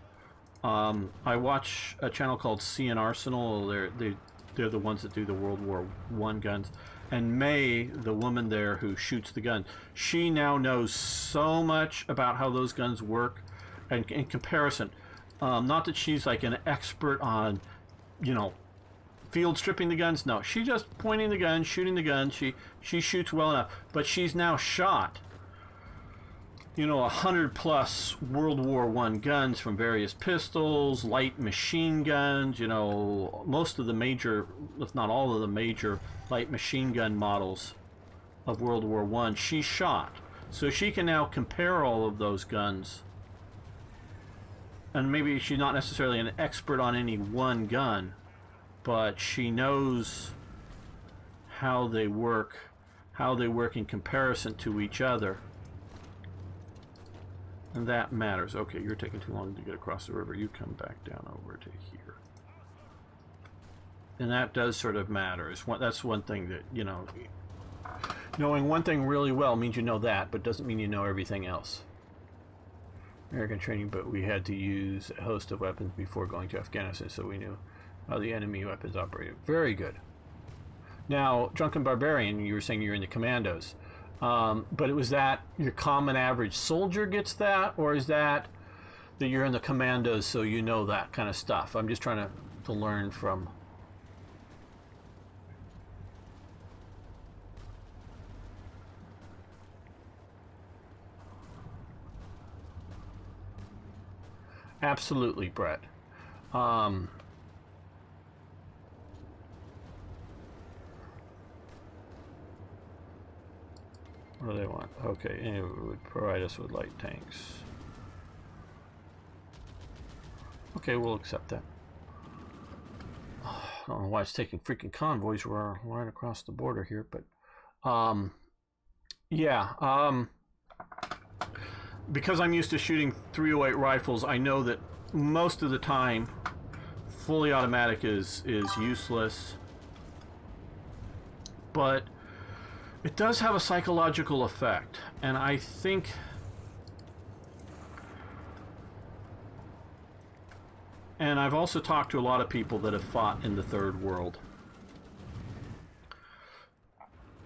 Um, I watch a channel called C N Arsenal. They're, they, they're the ones that do the World War One guns. And May, the woman there who shoots the gun, she now knows so much about how those guns work and in comparison. Um, not that she's like an expert on, you know, field stripping the guns. No, she's just pointing the gun, shooting the gun. She she shoots well enough, but she's now shot, you know, a hundred plus World War One guns from various pistols, light machine guns. You know, most of the major, if not all of the major, light machine gun models of World War One she shot, so she can now compare all of those guns. And maybe she's not necessarily an expert on any one gun, but she knows how they work, how they work in comparison to each other. And that matters. Okay, you're taking too long to get across the river. You come back down over to here. And that does sort of matter. That's one thing that, you know, knowing one thing really well means you know that, but doesn't mean you know everything else. American training, but we had to use a host of weapons before going to Afghanistan, so we knew how the enemy weapons operated. Very good. Now, Drunken Barbarian, you were saying you're in the commandos, um, but it was that your common average soldier gets that, or is that that you're in the commandos so you know that kind of stuff? I'm just trying to, to learn from... Absolutely, Brett. Um, What do they want? Okay, and it would provide us with light tanks. Okay, we'll accept that. I don't know why it's taking freaking convoys. We're right across the border here, but um, yeah, um, because I'm used to shooting three oh eight rifles, I know that most of the time, fully automatic is is useless. But it does have a psychological effect, and I think and I've also talked to a lot of people that have fought in the Third World,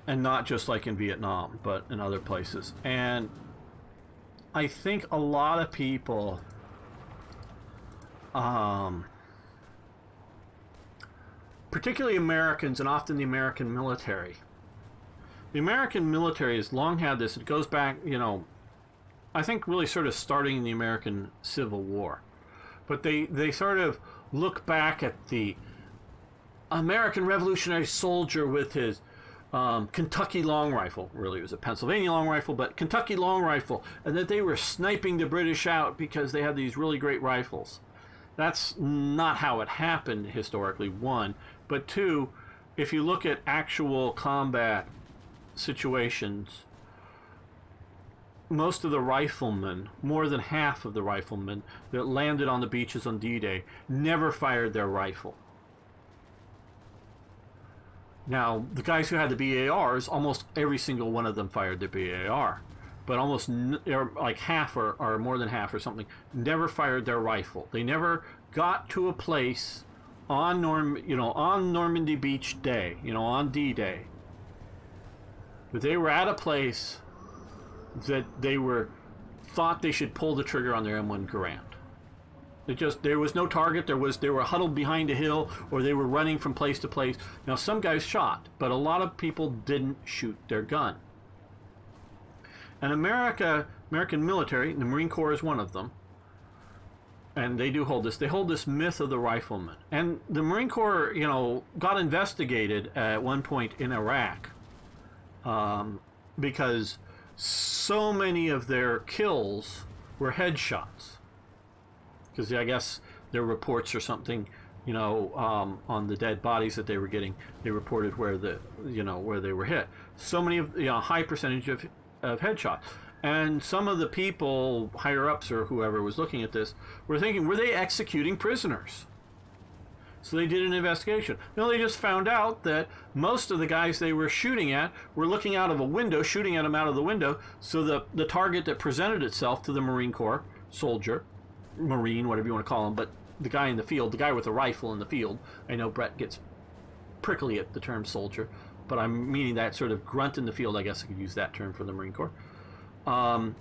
and not just like in Vietnam but in other places, and I think a lot of people um, particularly Americans, and often the American military. The American military has long had this. It goes back, you know, I think really sort of starting in the American Civil War. But they, they sort of look back at the American Revolutionary Soldier with his um, Kentucky long rifle. Really, it was a Pennsylvania long rifle, but Kentucky long rifle. And that they were sniping the British out because they had these really great rifles. That's not how it happened historically, one. But two, if you look at actual combat situations, most of the riflemen, more than half of the riflemen that landed on the beaches on D-Day, never fired their rifle. Now, the guys who had the B A Rs, almost every single one of them fired their B A R. But almost n or like half or, or more than half or something never fired their rifle. They never got to a place on Norm, you know, on Normandy Beach Day, you know, on D-Day. But they were at a place that they were thought they should pull the trigger on their M one Garand. It just there was no target. There was they were huddled behind a hill, or they were running from place to place. Now some guys shot, but a lot of people didn't shoot their gun. And America, American military, the Marine Corps is one of them, and they do hold this. They hold this myth of the rifleman. And the Marine Corps, you know, got investigated at one point in Iraq um, because so many of their kills were headshots. Because I guess their reports or something, you know, um, on the dead bodies that they were getting, they reported where the, you know, where they were hit. So many of, you know, high percentage of of headshots. And some of the people, higher-ups or whoever was looking at this, were thinking, were they executing prisoners? So they did an investigation. No, they just found out that most of the guys they were shooting at were looking out of a window, shooting at them out of the window, so the, the target that presented itself to the Marine Corps soldier, Marine, whatever you want to call him, but the guy in the field, the guy with a rifle in the field, I know Brett gets prickly at the term soldier, but I'm meaning that sort of grunt in the field, I guess I could use that term for the Marine Corps. Um,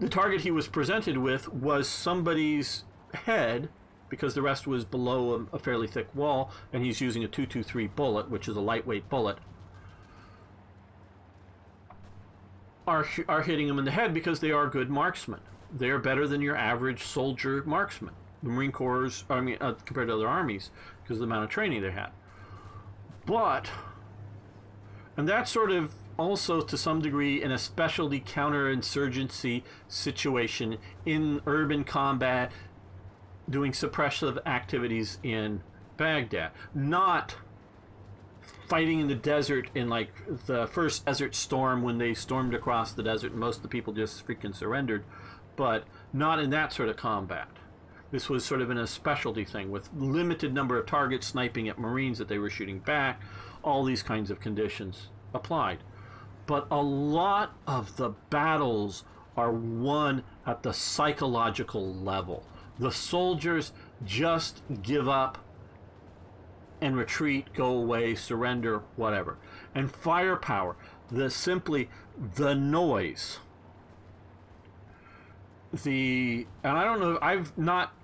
the target he was presented with was somebody's head, because the rest was below a, a fairly thick wall, and he's using a two two three bullet, which is a lightweight bullet, are, are hitting him in the head because they are good marksmen. They are better than your average soldier marksman. The Marine Corps, I mean, uh, compared to other armies, because of the amount of training they had. But... and that's sort of also, to some degree, in a specialty counterinsurgency situation in urban combat, doing suppressive activities in Baghdad. Not fighting in the desert in, like, the first Desert Storm when they stormed across the desert and most of the people just freaking surrendered, but not in that sort of combat. This was sort of in a specialty thing with limited number of targets, sniping at Marines that they were shooting back. All these kinds of conditions applied. But a lot of the battles are won at the psychological level. The soldiers just give up and retreat, go away, surrender, whatever. And firepower, the simply the noise. The, and I don't know, I've not...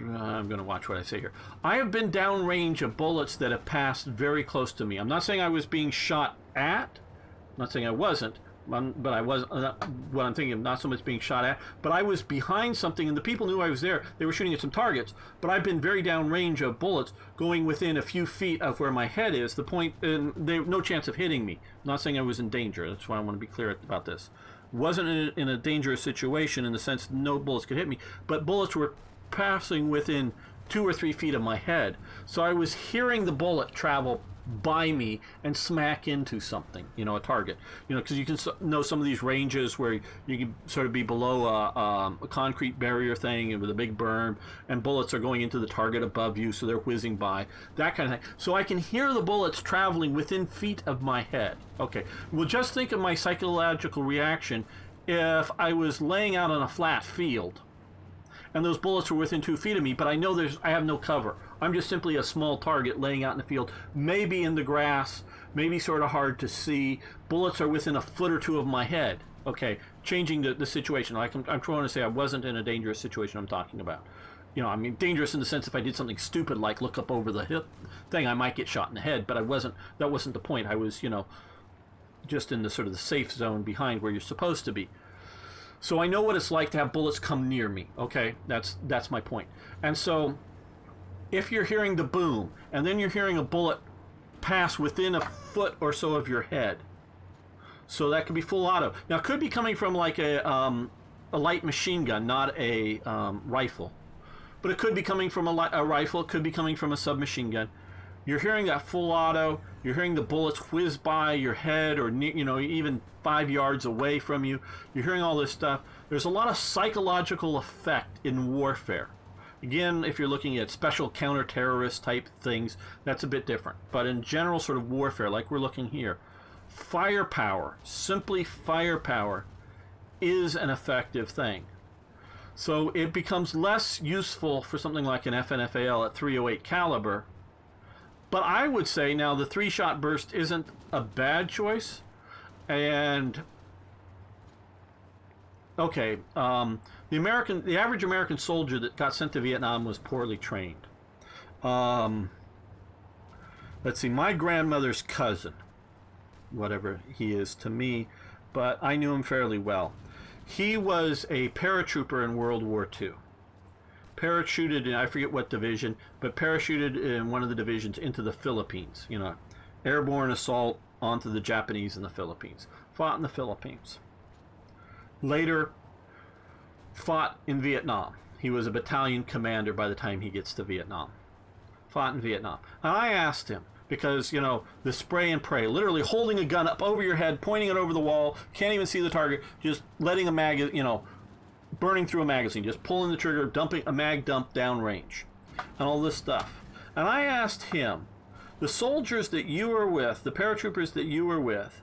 I'm going to watch what I say here. I have been downrange of bullets that have passed very close to me. I'm not saying I was being shot at. I'm not saying I wasn't. I'm, but I was uh, what I'm thinking of not so much being shot at, but I was behind something and the people knew I was there. They were shooting at some targets, but I've been very downrange of bullets going within a few feet of where my head is, the point, and they have no chance of hitting me. I'm not saying I was in danger. That's why I want to be clear about this. Wasn't in a, in a dangerous situation in the sense no bullets could hit me, but bullets were passing within two or three feet of my head. So I was hearing the bullet travel by me and smack into something, you know, a target. You know, because you can know some of these ranges where you can sort of be below a, um, a concrete barrier thing and with a big berm, and bullets are going into the target above you, so they're whizzing by, that kind of thing. So I can hear the bullets traveling within feet of my head. Okay, well, just think of my psychological reaction if I was laying out on a flat field and those bullets were within two feet of me, but I know there's, I have no cover. I'm just simply a small target laying out in the field, maybe in the grass, maybe sort of hard to see. Bullets are within a foot or two of my head. Okay, changing the, the situation. Like I'm, I'm trying to say I wasn't in a dangerous situation I'm talking about. You know, I mean, dangerous in the sense if I did something stupid like look up over the hip thing, I might get shot in the head, but I wasn't, that wasn't the point. I was, you know, just in the sort of the safe zone behind where you're supposed to be. So I know what it's like to have bullets come near me, okay? That's that's my point. And so if you're hearing the boom and then you're hearing a bullet pass within a foot or so of your head, so that could be full auto. Now, it could be coming from like a, um, a light machine gun, not a um, rifle. But it could be coming from a, li a rifle. It could be coming from a submachine gun. You're hearing that full auto. You're hearing the bullets whiz by your head or, you know, even five yards away from you. You're hearing all this stuff. There's a lot of psychological effect in warfare. Again, if you're looking at special counter-terrorist type things, that's a bit different. But in general sort of warfare, like we're looking here, firepower, simply firepower, is an effective thing. So it becomes less useful for something like an F N F A L at three oh eight caliber. But I would say now the three-shot burst isn't a bad choice, and okay, um, the American, the average American soldier that got sent to Vietnam was poorly trained. Um, let's see, my grandmother's cousin, whatever he is to me, but I knew him fairly well. He was a paratrooper in World War Two. Parachuted in, I forget what division, but parachuted in one of the divisions into the Philippines, you know, airborne assault onto the Japanese in the Philippines. Fought in the Philippines. Later, fought in Vietnam. He was a battalion commander by the time he gets to Vietnam. Fought in Vietnam. And I asked him, because, you know, the spray and pray, literally holding a gun up over your head, pointing it over the wall, can't even see the target, just letting a mag, you know, burning through a magazine, just pulling the trigger, dumping a mag dump downrange, and all this stuff. And I asked him, the soldiers that you were with, the paratroopers that you were with,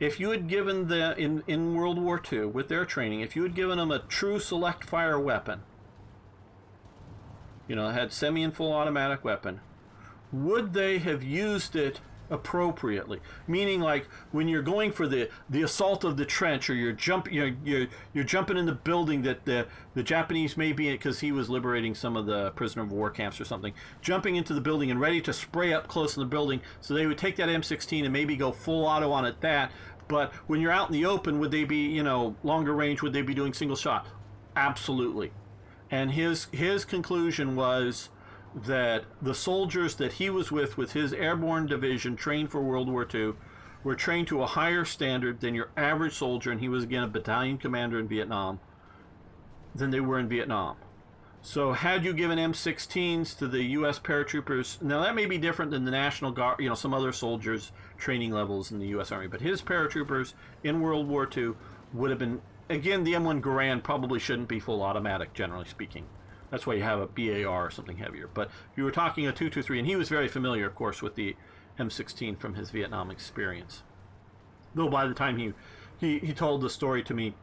if you had given them, in, in World War Two, with their training, if you had given them a true select fire weapon, you know, had semi and full automatic weapon, would they have used it appropriately? Meaning, like when you're going for the the assault of the trench, or you're jump you're you're, you're jumping in the building that the the Japanese may be in, because he was liberating some of the prisoner of war camps or something, jumping into the building and ready to spray up close in the building, so they would take that M sixteen and maybe go full auto on at that. But when you're out in the open, would they be, you know, longer range, would they be doing single shot? Absolutely. And his his conclusion was that the soldiers that he was with, with his airborne division trained for World War Two, were trained to a higher standard than your average soldier, and he was, again, a battalion commander in Vietnam, than they were in Vietnam. So had you given M sixteens to the U S paratroopers, now that may be different than the National Guard, you know, some other soldiers' training levels in the U S Army, but his paratroopers in World War Two would have been, again, the M one Garand probably shouldn't be full automatic, generally speaking. That's why you have a B A R or something heavier. But you were talking a two two three, and he was very familiar, of course, with the M sixteen from his Vietnam experience. Though by the time he, he, he told the story to me,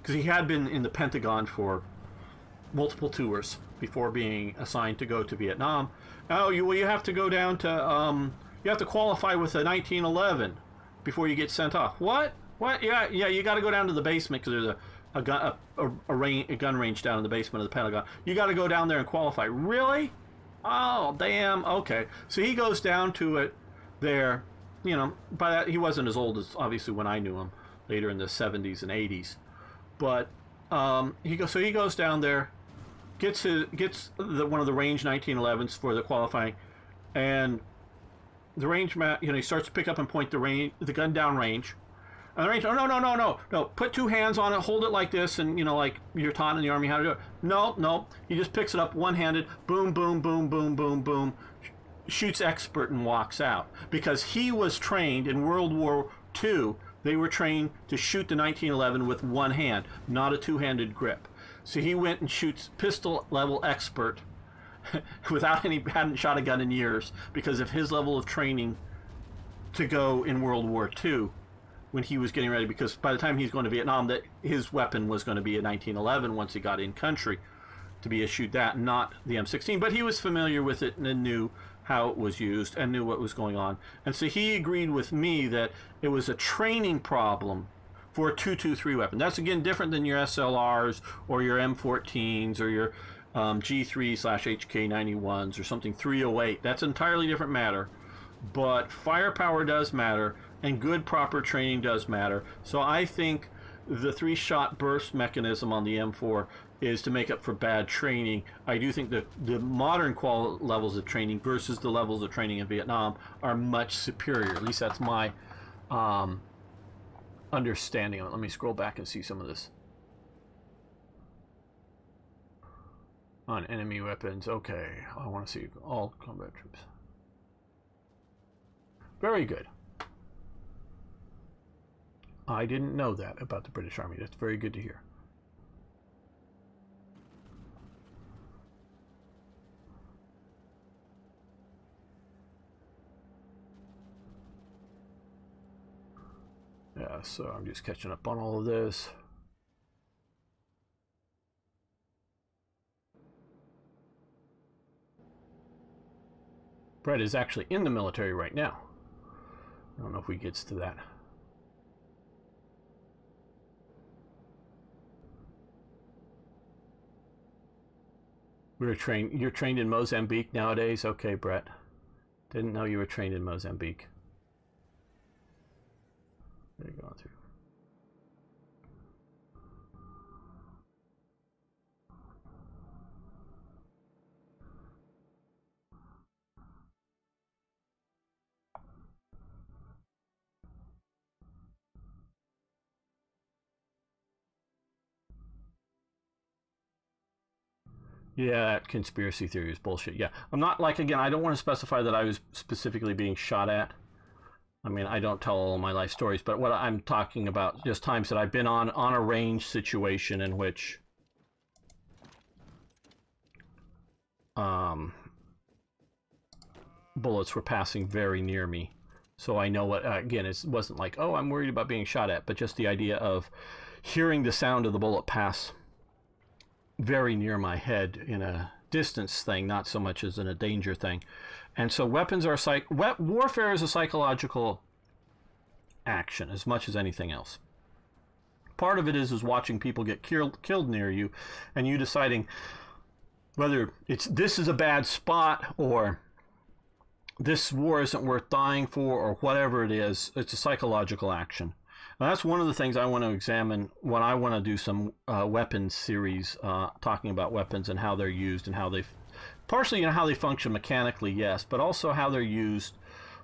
because he had been in the Pentagon for multiple tours before being assigned to go to Vietnam. Oh, you, well, you have to go down to, um, you have to qualify with a nineteen eleven before you get sent off. What? What? Yeah, yeah, you got to go down to the basement, because there's a A gun, a, a, range, a gun range down in the basement of the Pentagon. You got to go down there and qualify. Really? Oh, damn. Okay. So he goes down to it there. You know, by that, he wasn't as old as, obviously, when I knew him. later in the seventies and eighties. But um, he goes, so he goes down there, gets his, gets the, one of the range nineteen elevens for the qualifying, and the range map, you know, he starts to pick up and point the range, the gun down range. And the range, oh, no, no, no, no, no, put two hands on it, hold it like this, and, you know, like you're taught in the Army how to do it. No, no, he just picks it up one-handed, boom, boom, boom, boom, boom, boom, shoots expert and walks out. Because he was trained in World War Two, they were trained to shoot the nineteen eleven with one hand, not a two-handed grip. So he went and shoots pistol-level expert without any, hadn't shot a gun in years because of his level of training to go in World War Two when he was getting ready, because by the time he's going to Vietnam, that his weapon was going to be a nineteen eleven once he got in country to be issued that, not the M sixteen. But he was familiar with it and knew how it was used and knew what was going on. And so he agreed with me that it was a training problem for a two two three weapon. That's, again, different than your S L Rs or your M fourteens or your um, G three slash H K ninety-ones or something three oh eight. That's an entirely different matter. But firepower does matter, and good proper training does matter. So I think the three-shot burst mechanism on the M four is to make up for bad training. I do think that the modern qual levels of training versus the levels of training in Vietnam are much superior. At least that's my um, understanding of it. Let me scroll back and see some of this. On enemy weapons. Okay, I want to see all combat troops. Very good. I didn't know that about the British Army. That's very good to hear. Yeah, so I'm just catching up on all of this. Brett is actually in the military right now. I don't know if he gets to that. We're trained. You're trained in Mozambique nowadays? Okay, Brett. Didn't know you were trained in Mozambique. They're going through. Yeah, that conspiracy theory is bullshit. Yeah, I'm not, like, again, I don't want to specify that I was specifically being shot at. I mean, I don't tell all my life stories, but what I'm talking about, just times that I've been on, on a range situation in which um, bullets were passing very near me. So I know what, uh, again, it wasn't like, oh, I'm worried about being shot at, but just the idea of hearing the sound of the bullet pass very near my head in a distance thing, not so much as in a danger thing. And so weapons are psych warfare is a psychological action as much as anything else. Part of it is is watching people get killed killed near you, and you deciding whether it's this is a bad spot or this war isn't worth dying for or whatever it is. It's a psychological action. Now, that's one of the things I want to examine when I want to do some uh, weapons series, uh, talking about weapons and how they're used and how they, partially you know, how they function mechanically, yes, but also how they're used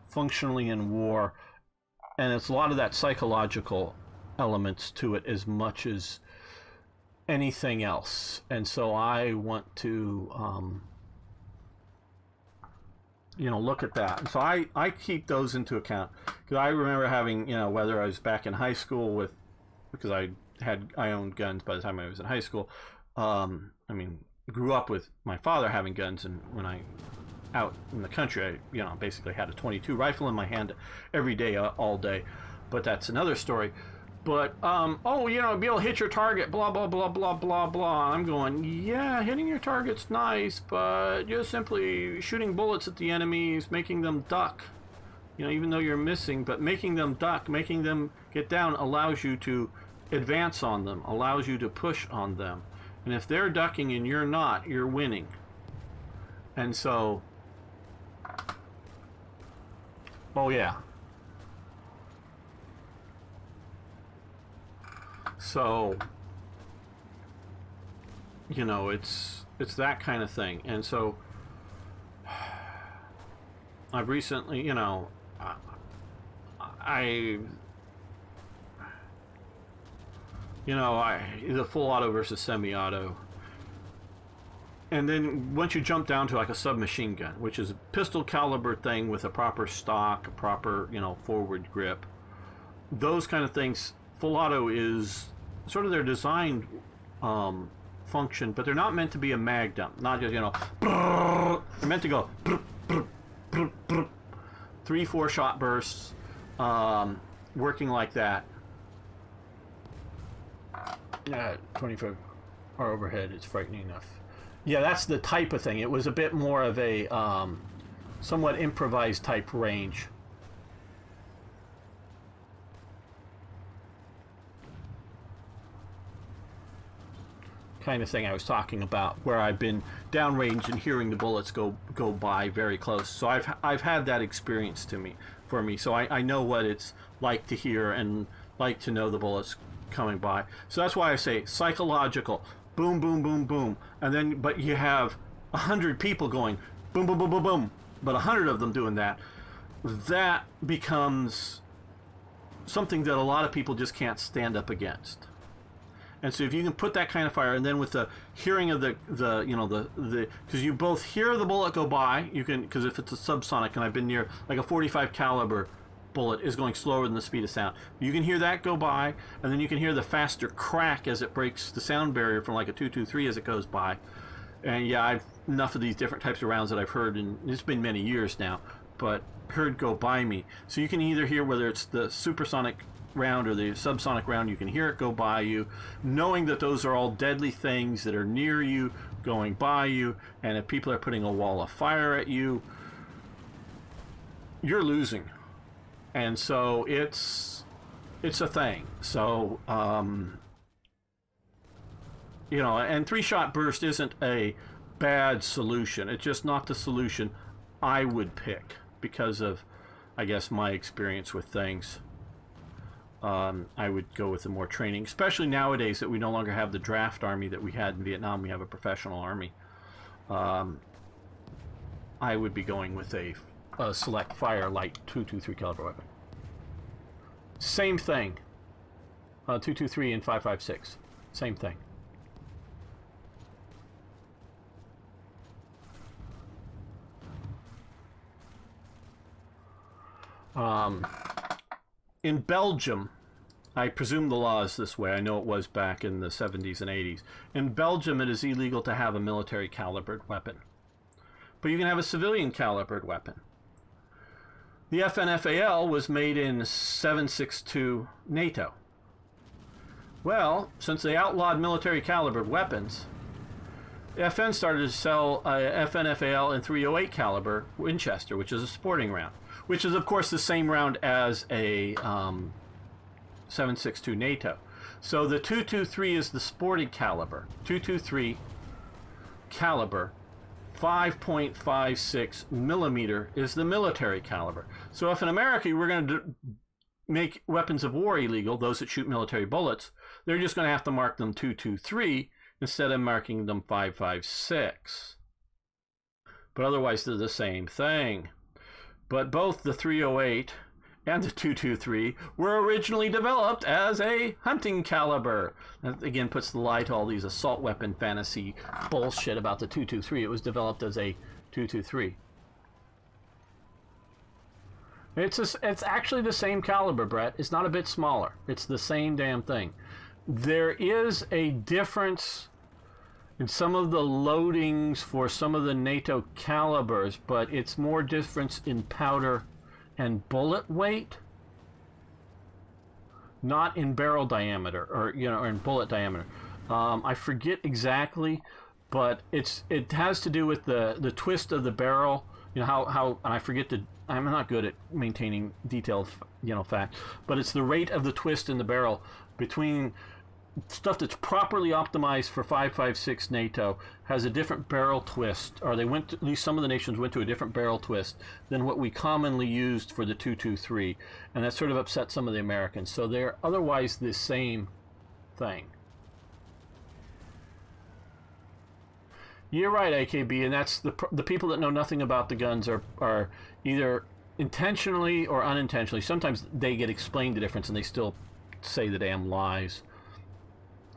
functionally in war. And it's a lot of that psychological elements to it as much as anything else. And so I want to, um, you know, look at that. And so I, I keep those into account. Because I remember having, you know, whether I was back in high school with, because I had, I owned guns by the time I was in high school. Um, I mean, grew up with my father having guns, and when I, out in the country, I, you know, basically had a twenty-two rifle in my hand every day, uh, all day. But that's another story. But, um, oh, you know, be able to hit your target, blah, blah, blah, blah, blah, blah. I'm going, yeah, hitting your target's nice, but just simply shooting bullets at the enemies, making them duck, you know, even though you're missing, but making them duck, making them get down allows you to advance on them, allows you to push on them. And if they're ducking and you're not, you're winning. And so, oh, yeah. So, you know, it's it's that kind of thing. And so I've recently, you know, I, I you know, I the full auto versus semi-auto. And then once you jump down to like a submachine gun, which is a pistol caliber thing with a proper stock, a proper, you know, forward grip, those kind of things, full auto is sort of their designed um, function, but they're not meant to be a mag dump. Not just, you know, they're meant to go three, four shot bursts, um, working like that. Uh, twenty-five or overhead is frightening enough. Yeah, that's the type of thing. It was a bit more of a um, somewhat improvised type range. Kind of thing I was talking about, where I've been downrange and hearing the bullets go go by very close. So I've I've had that experience to me for me. So I, I know what it's like to hear and like to know the bullets coming by. So that's why I say psychological. Boom, boom, boom, boom, and then but you have a hundred people going boom, boom, boom, boom, boom, but a hundred of them doing that. That becomes something that a lot of people just can't stand up against. And so if you can put that kind of fire, and then with the hearing of the the you know the the because you both hear the bullet go by, you can, because if it's a subsonic, and I've been near like a forty-five caliber bullet is going slower than the speed of sound. You can hear that go by, and then you can hear the faster crack as it breaks the sound barrier from like a two two three as it goes by. And yeah, I've enough of these different types of rounds that I've heard, and it's been many years now, but heard go by me. So you can either hear whether it's the supersonic round or the subsonic round, you can hear it go by you, knowing that those are all deadly things that are near you, going by you, and if people are putting a wall of fire at you, you're losing. And so it's it's a thing. So um, you know, and three-shot burst isn't a bad solution. It's just not the solution I would pick because of, I guess, my experience with things. Um, I would go with the more training, especially nowadays that we no longer have the draft army that we had in Vietnam. We have a professional army. Um, I would be going with a. Uh, select fire light two two three caliber weapon. Same thing. Uh, two two three and five five six. Same thing. Um, in Belgium, I presume the law is this way. I know it was back in the seventies and eighties. In Belgium, it is illegal to have a military calibered weapon. But you can have a civilian calibered weapon. The F N F A L was made in seven six two NATO. Well, since they outlawed military calibered weapons, F N started to sell uh, F N F A L in three oh eight caliber Winchester, which is a sporting round, which is of course the same round as a um, seven six two NATO. So the two two three is the sporting caliber, two two three caliber. five point five six millimeter is the military caliber. So if in America we're going to make weapons of war illegal, those that shoot military bullets, they're just going to have to mark them two two three instead of marking them five five six. But otherwise they're the same thing. But both the three oh eight and the two two three were originally developed as a hunting caliber. That again puts the lie to all these assault weapon fantasy bullshit about the two two three. It was developed as a two two three. It's a, it's actually the same caliber, Brett. It's not a bit smaller. It's the same damn thing. There is a difference in some of the loadings for some of the NATO calibers, but it's more difference in powder and bullet weight, not in barrel diameter, or you know, or in bullet diameter. Um, I forget exactly, but it's it has to do with the the twist of the barrel. You know how how and I forget the I'm not good at maintaining detailed you know facts, but it's the rate of the twist in the barrel between stuff that's properly optimized for five five six NATO has a different barrel twist, or they went to, at least some of the nations went to a different barrel twist than what we commonly used for the two two three, and that sort of upset some of the Americans. So they're otherwise the same thing. You're right, A K B, and that's the the people that know nothing about the guns are are either intentionally or unintentionally. Sometimes they get explained the difference and they still say the damn lies.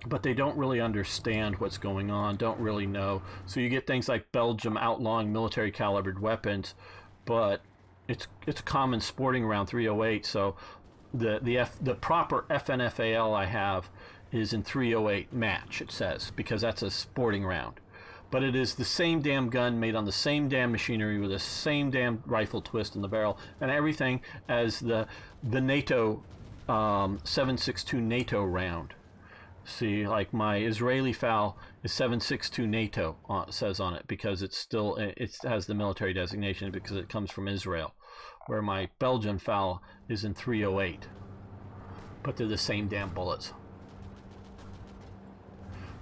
But they don't really understand what's going on, don't really know. So you get things like Belgium outlawing military calibered weapons, but it's it's common sporting around three oh eight. So the the F, the proper F N F A L I have is in three oh eight match, it says, because that's a sporting round. But it is the same damn gun made on the same damn machinery with the same damn rifle twist in the barrel and everything as the the NATO um, seven six two NATO round. See, like my Israeli FAL is seven six two NATO on, says on it, because it's still it has the military designation because it comes from Israel, where my Belgian FAL is in three oh eight. But they're the same damn bullets.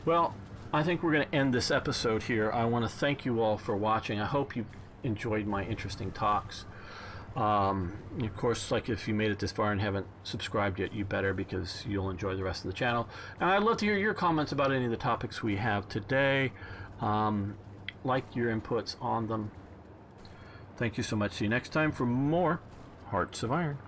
Well, I think we're going to end this episode here. I want to thank you all for watching. I hope you enjoyed my interesting talks. Um, of course, like if you made it this far and haven't subscribed yet, you better, because you'll enjoy the rest of the channel. And I'd love to hear your comments about any of the topics we have today. Um, like your inputs on them. Thank you so much. See you next time for more Hearts of Iron.